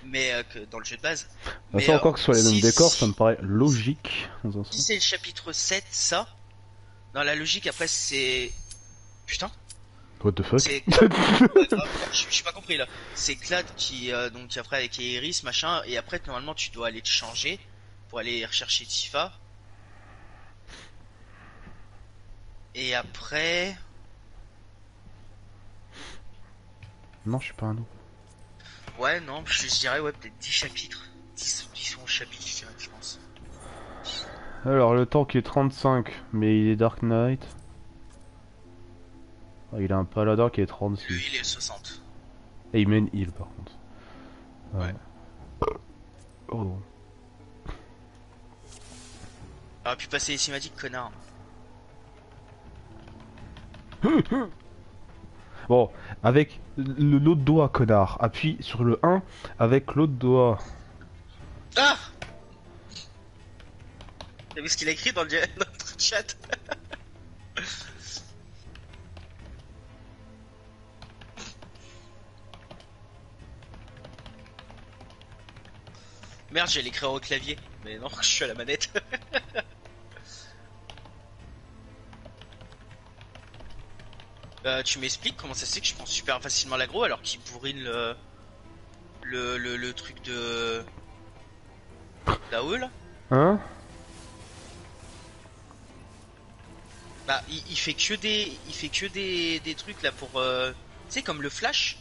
Mais que dans le jeu de base. Mais ça encore que ce soit les mêmes décors, ça me paraît logique. Si c'est le chapitre 7, ça. Dans la logique, après c'est. Putain. What the fuck. J'ai pas compris là. C'est Cloud qui donc après avec Aeris machin et après normalement tu dois aller te changer pour aller rechercher Tifa. Et après. Non, je suis pas un autre. Ouais, non, je dirais ouais, peut-être 10 chapitres. 10 ou 11 chapitres, je dirais, je pense. Alors, le tank est 35, mais il est Dark Knight. Oh, il a un paladin qui est 36. Lui, il est 60. Et il mène heal, par contre. Ouais. Oh. Ah, puis passer les cinématiques, connard. Bon, avec l'autre doigt, connard. Appuie sur le 1 avec l'autre doigt. Ah! T'as vu ce qu'il a écrit dans notre chat? Merde, j'allais écrire au clavier. Mais non, je suis à la manette. Tu m'expliques comment ça se fait que je prends super facilement l'aggro alors qu'il bourrine le truc de... là-haut là. Hein? Bah il fait que des... Il fait que des trucs là pour... Tu sais comme le flash.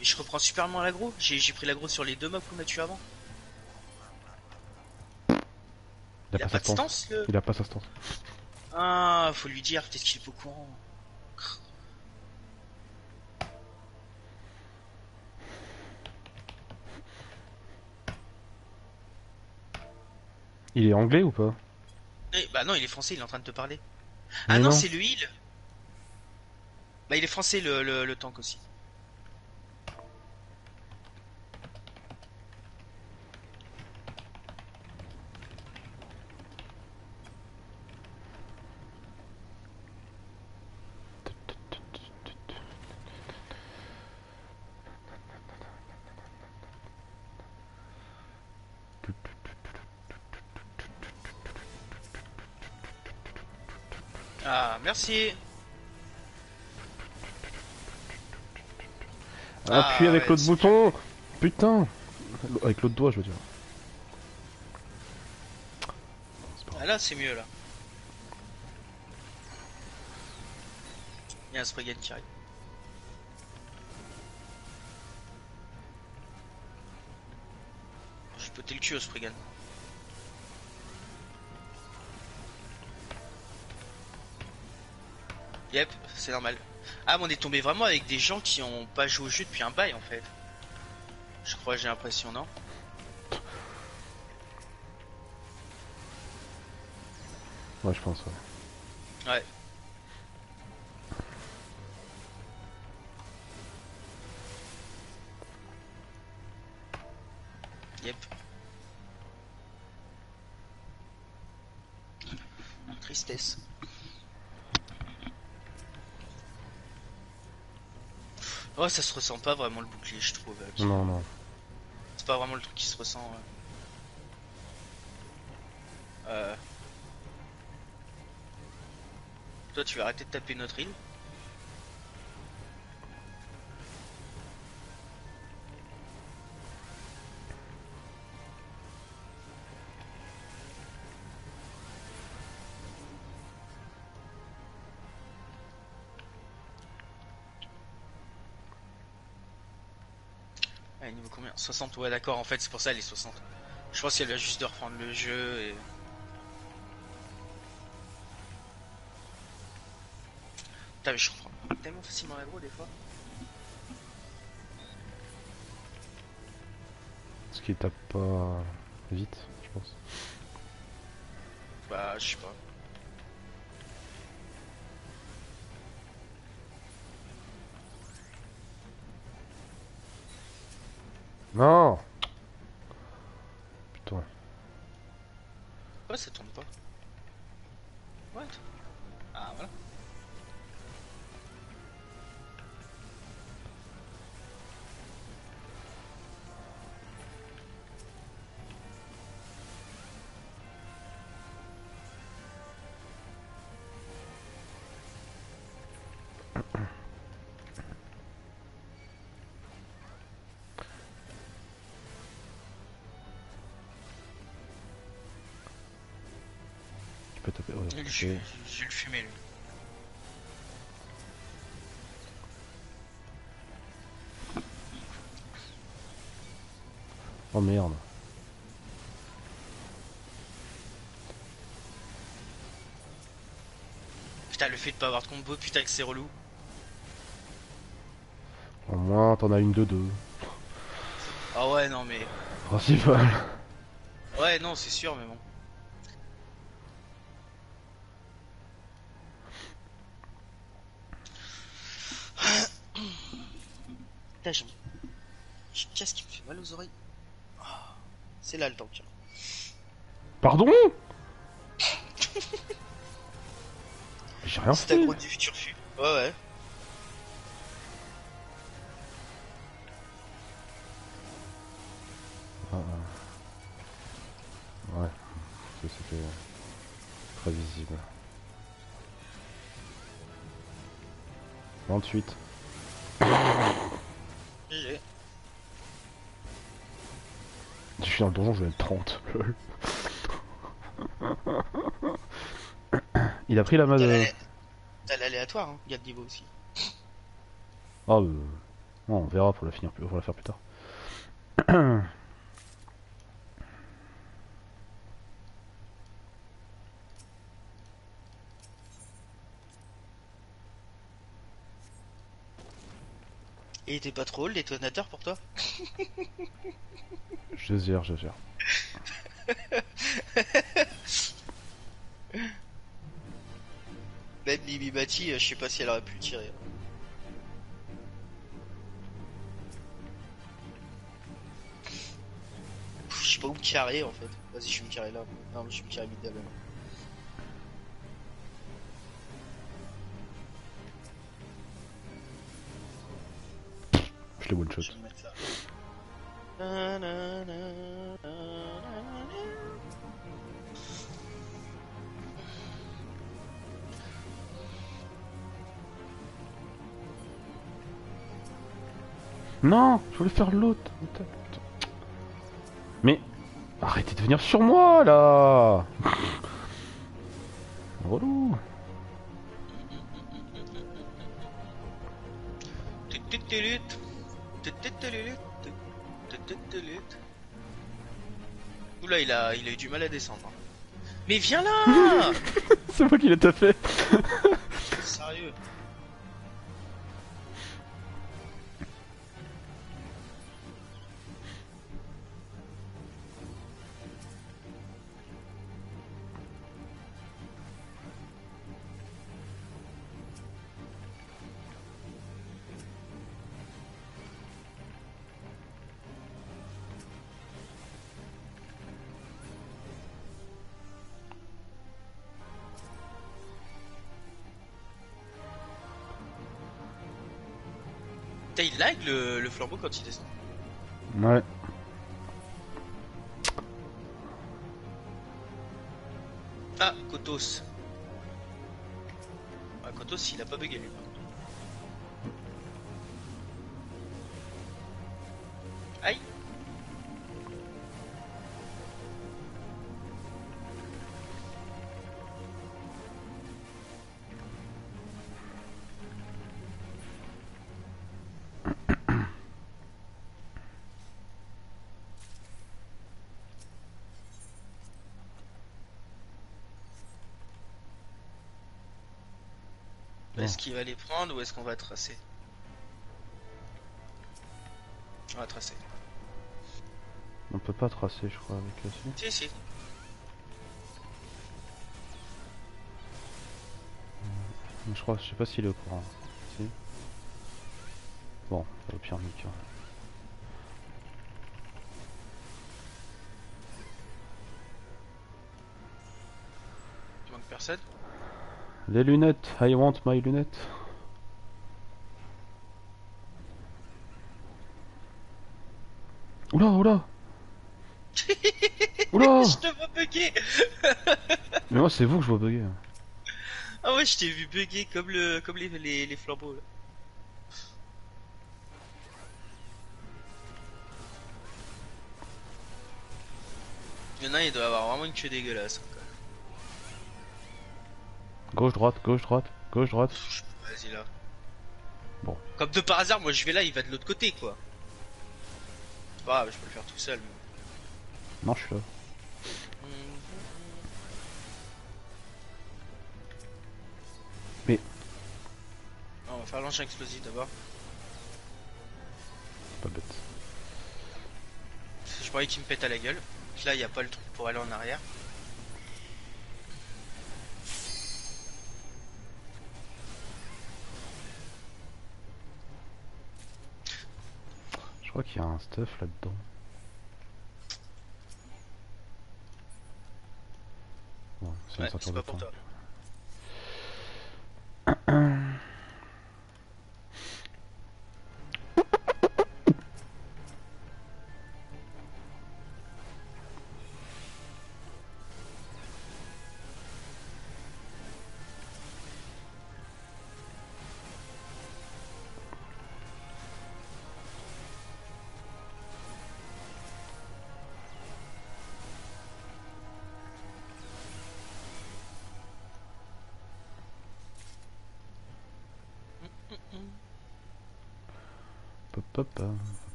Et je reprends super moins l'aggro. J'ai pris l'aggro sur les deux mobs qu'on a tué avant. Il a pas de stance le... Il a pas sa stance. Ah faut lui dire peut-être qu'il est pas au courant. Il est anglais ou pas? Bah non, il est français, il est en train de te parler. Mais ah non, c'est le heal. Bah il est français le tank aussi. Ah, merci. Appuie avec l'autre bouton. Putain. Avec l'autre doigt, je veux dire. Ah là, c'est mieux, là. Il y a un Spriggan qui arrive. Je peux péter le cul au Spriggan. Yep, c'est normal. Ah, mais on est tombé vraiment avec des gens qui ont pas joué au jeu depuis un bail en fait. Je crois, j'ai l'impression, non? Ouais, je pense, ouais. Ouais. Yep. Tristesse. Oh, ça se ressent pas vraiment le bouclier, je trouve. Non, non. C'est pas vraiment le truc qui se ressent. Toi, tu vas arrêter de taper notre île. Niveau combien? 60, ouais d'accord, en fait c'est pour ça elle est 60. Je pense qu'elle va juste de reprendre le jeu et... Putain mais je reprends tellement facilement l'aggro des fois. Parce qu'il tape pas vite, je pense. Bah je sais pas. Non. Putain. Ouais, ça tourne pas. What? Ah, voilà. Okay. Je vais le fumer lui. Oh merde. Putain le fait de pas avoir de combo, putain que c'est relou. Au moins t'en as une de deux. Ah ouais non mais... Principal. Ouais non c'est sûr mais bon. Je casse qui me fait mal aux oreilles. Oh, c'est là le tank. Pardon. J'ai rien fait. C'est aggro du futur fut. Ouais ouais. Ouais. C'était prévisible. 28. Je suis dans le donjon, je vais être 30. Il a pris la masse. T'as l'aléatoire, hein, garde niveau aussi. Oh, non, on verra pour la finir, pour la faire plus tard. Et il était pas trop haut le détonateur pour toi? Je gère. Même Bibi Bati, je sais pas si elle aurait pu le tirer. Je sais pas où me carrer en fait. Vas-y, je vais me carrer là. Non, je vais me carrer mid-dab. Les one shot. Non, je voulais faire l'autre. Mais arrêtez de venir sur moi là. Relou. Oula, il a eu du mal à descendre. Mais viens là. C'est moi qui l'ai tapé. Sérieux. Il lag le flambeau quand il descend. Ouais. Ah, Kotos. Ah, Kotos, il a pas bugué lui. Aïe. Est-ce qu'il va les prendre ou est-ce qu'on va tracer? On va tracer. On peut pas tracer, je crois, avec la suite. Si, si. Je crois, je sais pas s'il est au courant. Si. Bon, au pire, Mika. Il manque personne? Les lunettes, I want my lunettes. Oula, oula. Oula. Je te vois bugger. Mais moi c'est vous que je vois bugger. Ah ouais, je t'ai vu bugger comme le comme les flambeaux là. Il y en a, il doit avoir vraiment une queue dégueulasse. Gauche, droite, gauche, droite, gauche, droite. Vas-y là. Bon. Comme de par hasard, moi je vais là, il va de l'autre côté quoi. Bah, je peux le faire tout seul. Mais... Non, je suis là. Mais. Non, on va faire l'engin explosif d'abord. Pas bête. Je croyais qu'il me pète à la gueule. Donc là, il n'y a pas le truc pour aller en arrière. Je crois qu'il y a un stuff là-dedans. Bon, c'est ouais, pas pour toi.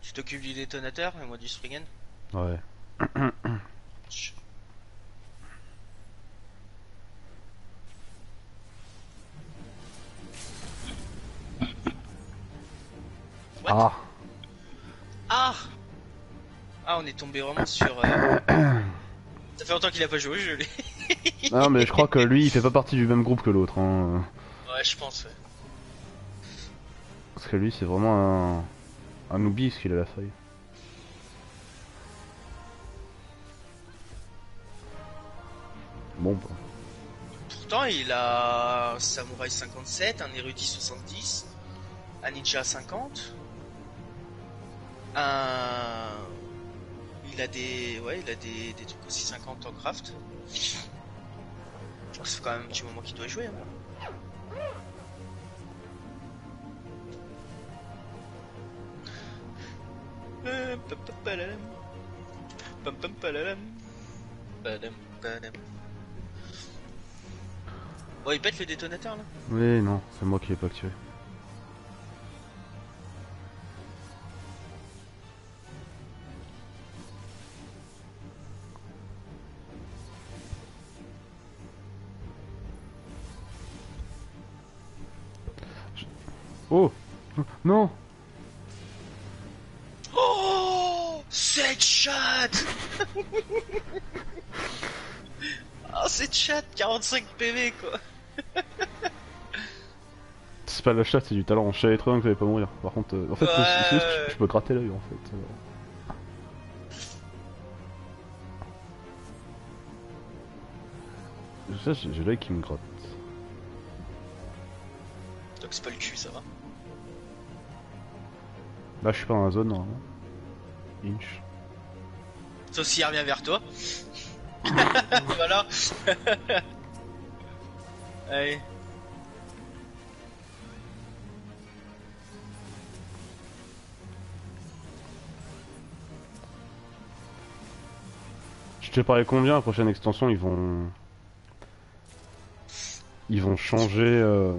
Tu t'occupes du détonateur et moi du Spriggan. Ouais. Ah. Ah. Ah, on est tombé vraiment sur... Ça fait longtemps qu'il a pas joué au jeu, lui. Non, mais je crois que lui, il fait pas partie du même groupe que l'autre. Hein. Ouais, je pense, ouais. Parce que lui, c'est vraiment un oubli, ce qu'il a la feuille. Bon, bah. Pourtant, il a un Samurai 57, un Érudit 70, un Ninja 50, un... il a des, ouais, il a des trucs aussi 50 en craft. Ça fait quand même un petit moment qu'il doit jouer. Hein. Bon, il pète le détonateur là. Oui, non, c'est moi qui l'ai pas activé. Oh non. Oh, cette chatte. Oh, cette chatte 45 PV quoi. C'est pas la chatte, c'est du talent. Je savais très bien que j'allais pas mourir. Par contre, en fait, c'est juste que je peux gratter l'œil en fait. Ça, j'ai l'œil qui me gratte. Donc c'est pas le cul, ça va. Là je suis pas dans la zone normalement. Inch. Sauf s'il revient vers toi. Voilà. Allez. Je t'ai parlé combien la prochaine extension, ils vont changer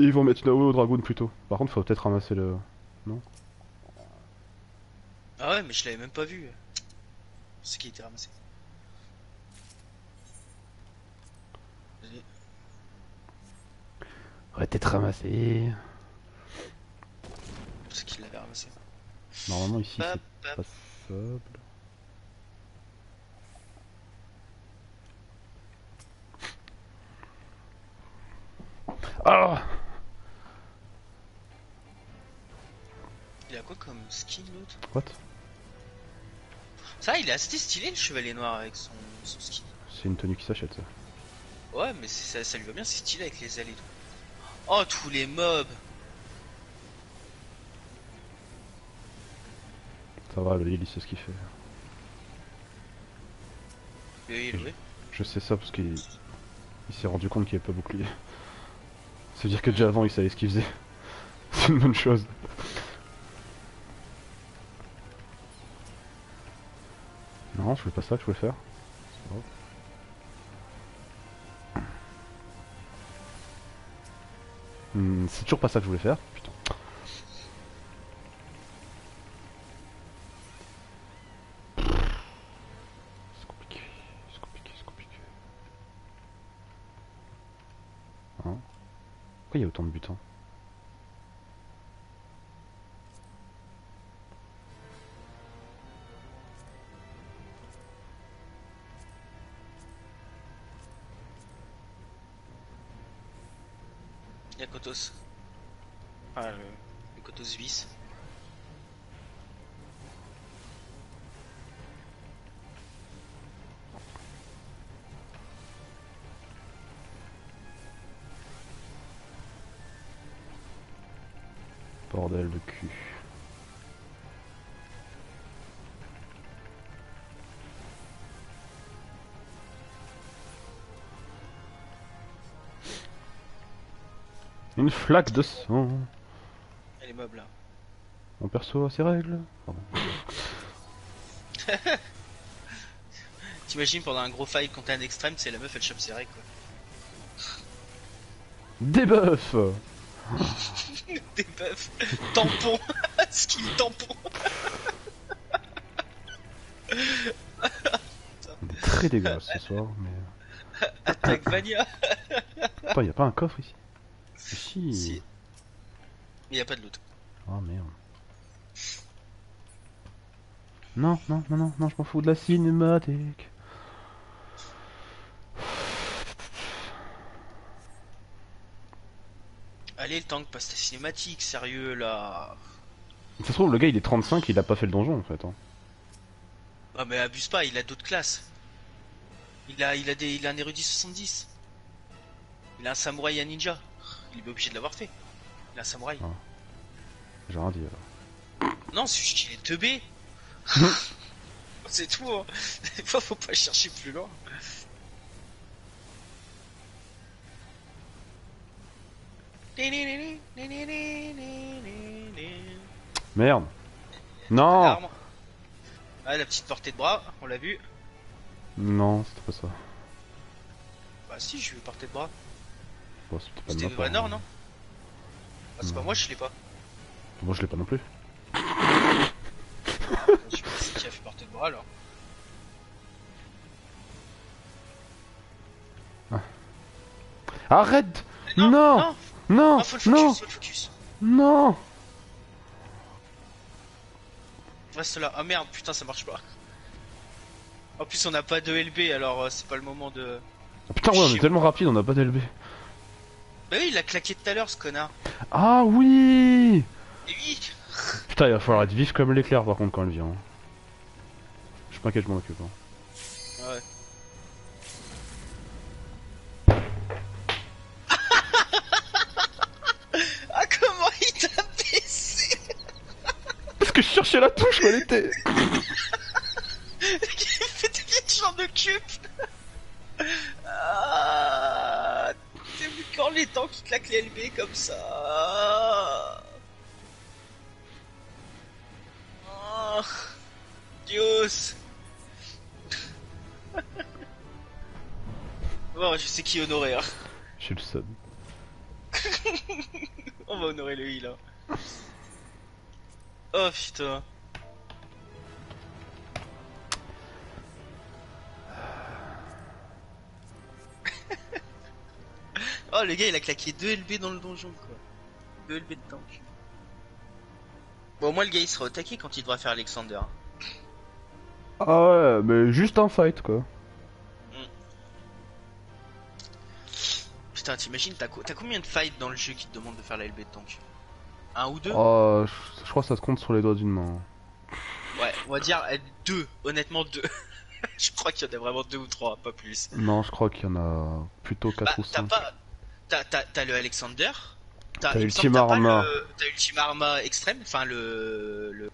ils vont mettre une AOE au Dragoon plutôt. Par contre, faut peut-être ramasser le... Non? Ah ouais, mais je l'avais même pas vu. C'est qui était ramassé. Ouais, t'es ramassé. C'est qui l'avait ramassé. Normalement, ici, c'est pas faible. Ah! Il a quoi comme skin l'autre? What? Ça il est assez stylé le chevalier noir avec son skin. C'est une tenue qui s'achète ça. Ouais mais ça lui va bien, c'est stylé avec les ailes et tout. Oh tous les mobs! Ça va, le Lily c'est ce qu'il fait. Oui, oui. Je sais ça parce qu'il s'est rendu compte qu'il avait pas bouclier. C'est dire que déjà avant il savait ce qu'il faisait. C'est une bonne chose. Non, je voulais pas ça que je voulais faire. C'est toujours pas ça que je voulais faire, putain. C'est compliqué, c'est compliqué, c'est compliqué. Hein? Pourquoi il y a autant de butins? Ah, le Kotos Suisse. Bordel de cul. Une flaque de sang. Elle est meuble là. Mon perso a ses règles. T'imagines pendant un gros fight contre un extrême, c'est la meuf elle chope ses règles quoi. Débuff. Débuff. Tampon. Skill tampon. On est très dégueulasse ce soir mais... Attaque Vania. Attends, y'a pas un coffre ici? Si. Mais y a pas de loot. Oh merde. Non, non, non, non, non, je m'en fous de la cinématique. Allez, le tank passe la cinématique, sérieux là. Ça se trouve, le gars il est 35, il a pas fait le donjon en fait. Hein. Ah, mais abuse pas, il a d'autres classes. Il a un érudit 70. Il a un samouraï et un ninja. Il est obligé de l'avoir fait. Il a un samouraï. Ah. J'ai rien dit alors. Non, c'est juste qu'il est teubé. c'est tout, hein. Des fois faut pas chercher plus loin. Merde. Non. L'arme. Ah, la petite portée de bras, on l'a vu. Non, c'était pas ça. Bah si, j'ai vu portée de bras. Bon, c'était de Vanor, non, ah, c'est pas moi, je l'ai pas. Moi, je l'ai pas non plus. Je sais pas si qui a fait portée de bras, alors. Ah. Arrête. Non. Non. Non, faut le focus, non, faut le focus. Non. Reste là. Ah merde, putain, ça marche pas. En plus, on n'a pas de LB, alors c'est pas le moment de... Ah, putain, ouais, on est tellement rapide, on n'a pas de LB. Bah oui, il a claqué tout à l'heure, ce connard. Ah oui. Et oui. Putain, il va falloir être vif comme l'éclair, par contre, quand elle vient. Hein. Je m'inquiète, je m'en occupe. Hein. Ouais. Je cherchais la touche, mais elle était. Il fait des petites jambes de cube. Ah, t'es vu quand les temps qui claquent les LB comme ça. Oh, Dios. Bon, je sais qui honorer. Hein. Je suis le seul. On va honorer le I là. Oh putain. Oh le gars il a claqué 2 LB dans le donjon quoi. 2 LB de tank. Bon au moins le gars il sera au taquet quand il devra faire Alexander. Ah ouais mais juste un fight quoi. Putain t'imagines t'as combien de fights dans le jeu qui te demandent de faire la LB de tank? Un ou deux? Oh, je crois que ça se compte sur les doigts d'une main. Ouais, on va dire deux, honnêtement deux. Je crois qu'il y en a vraiment deux ou trois, pas plus. Non, je crois qu'il y en a plutôt quatre ou cinq. T'as le Alexander, t'as Ultimarma. T'as Ultimarma extrême, enfin le...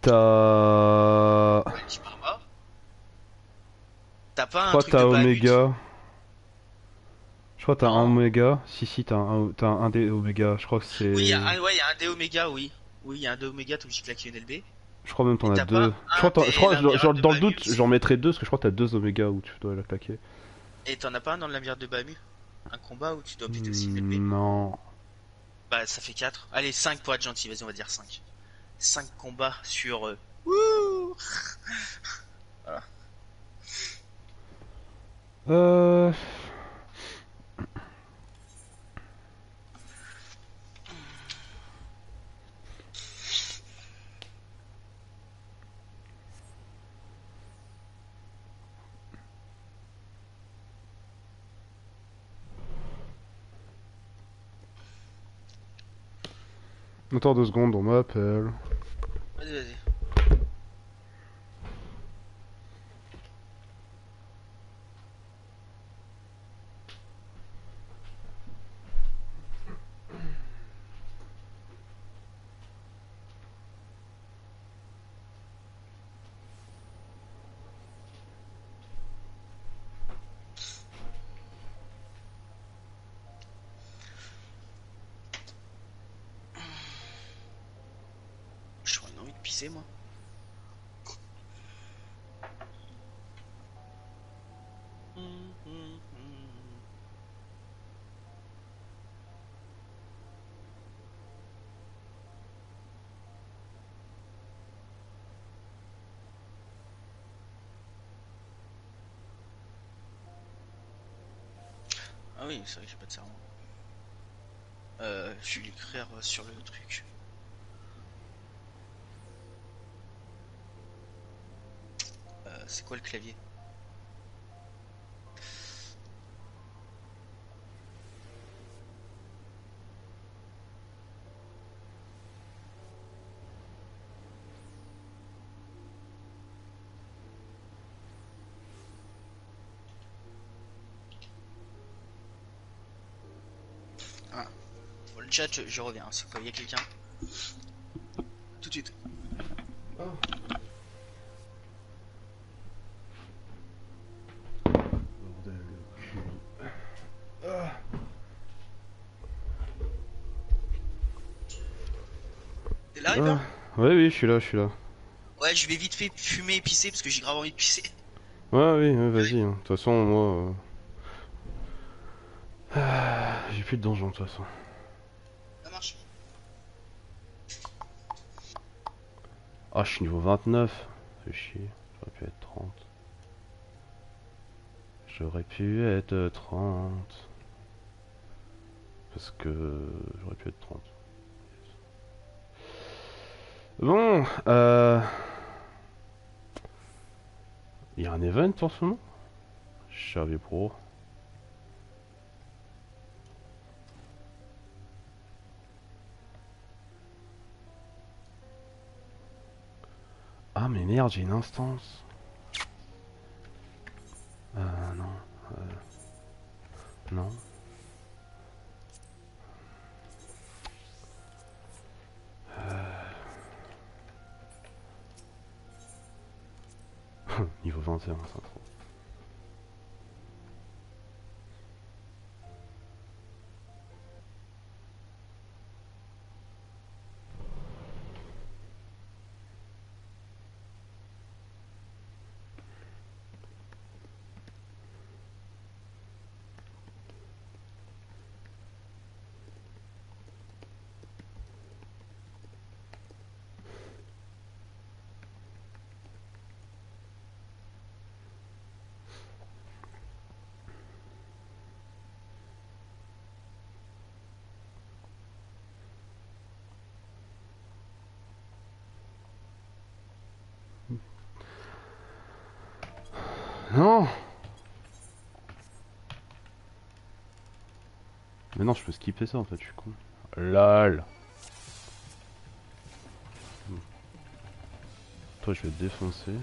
T'as... Ultimarma. T'as pas un... Je crois que t'as Omega. Je crois que t'as un Omega, si t'as un des Omega, je crois que c'est... Oui, y'a un des Omega, oui. Oui, y'a un des Omega, tout j'ai claqué une LB. Je crois même t'en as deux. Je crois, genre, dans le doute, j'en mettrais deux, parce que je crois que t'as deux Omega où tu dois la claquer. Et t'en as pas un dans le labyrinthe de Bahamut? Un combat où tu dois péter aussi une LB? Non. Bah, ça fait 4. Allez, 5 pour être gentil, vas-y, on va dire 5. 5 combats sur... Wouh. Voilà. Attends 2 secondes, on m'appelle. Vas-y, vas-y. Moi. Ah oui, c'est vrai que j'ai pas de serment. Je vais l'écrire sur le truc. C'est quoi le clavier? Ah. Pour le chat, je reviens. C'est quoi? Il y a quelqu'un? Tout de suite. Oh. t'arrives là? Ouais, je suis là, Ouais, je vais vite fait fumer et pisser parce que j'ai grave envie de pisser. Ouais, oui, vas-y. De toute façon, moi... j'ai plus de donjon, de toute façon. Ça marche. Ah, je suis niveau 29. C'est chier. J'aurais pu être 30. J'aurais pu être 30. Bon, il y a un event en ce moment. Je savais pas. Ah mais merde, j'ai une instance. Non. Niveau 21, c'est trop. Non. Mais non, je peux skipper ça en fait, je suis con. LOL. Toi, je vais te défoncer.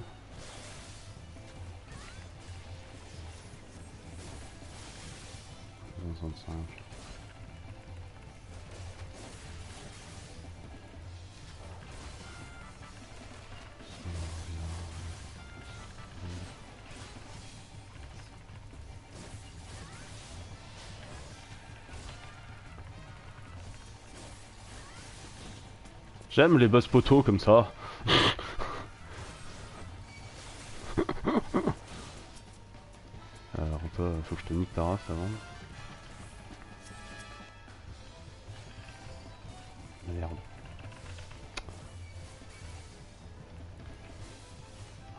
J'aime les boss poteaux comme ça. Alors toi, faut que je te nique ta race avant. Merde.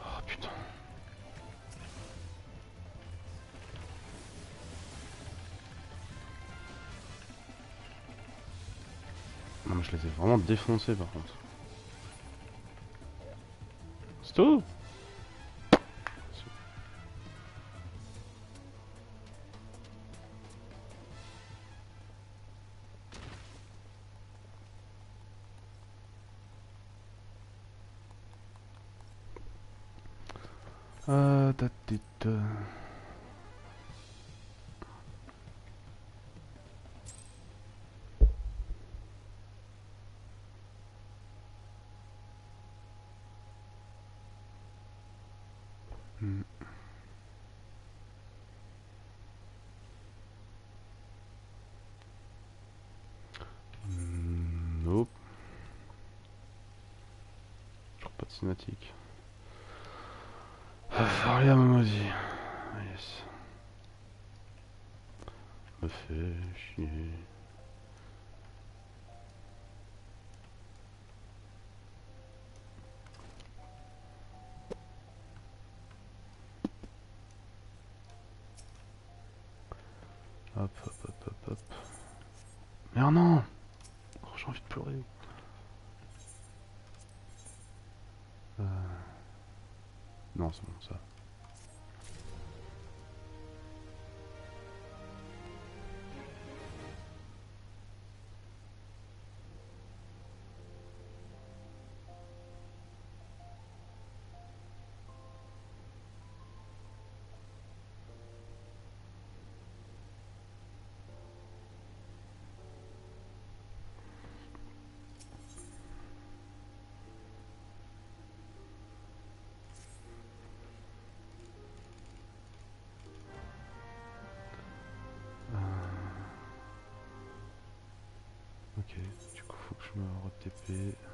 Oh putain. Non mais je les ai vraiment défoncés par contre. C'est tout. Cinématique. Faria Momosi. Yes. Me fait chier. Hop, hop, hop, hop, hop. Merde, non! Oh, j'ai envie de pleurer. Non, c'est bon, ça. Ok, du coup faut que je me re-TP.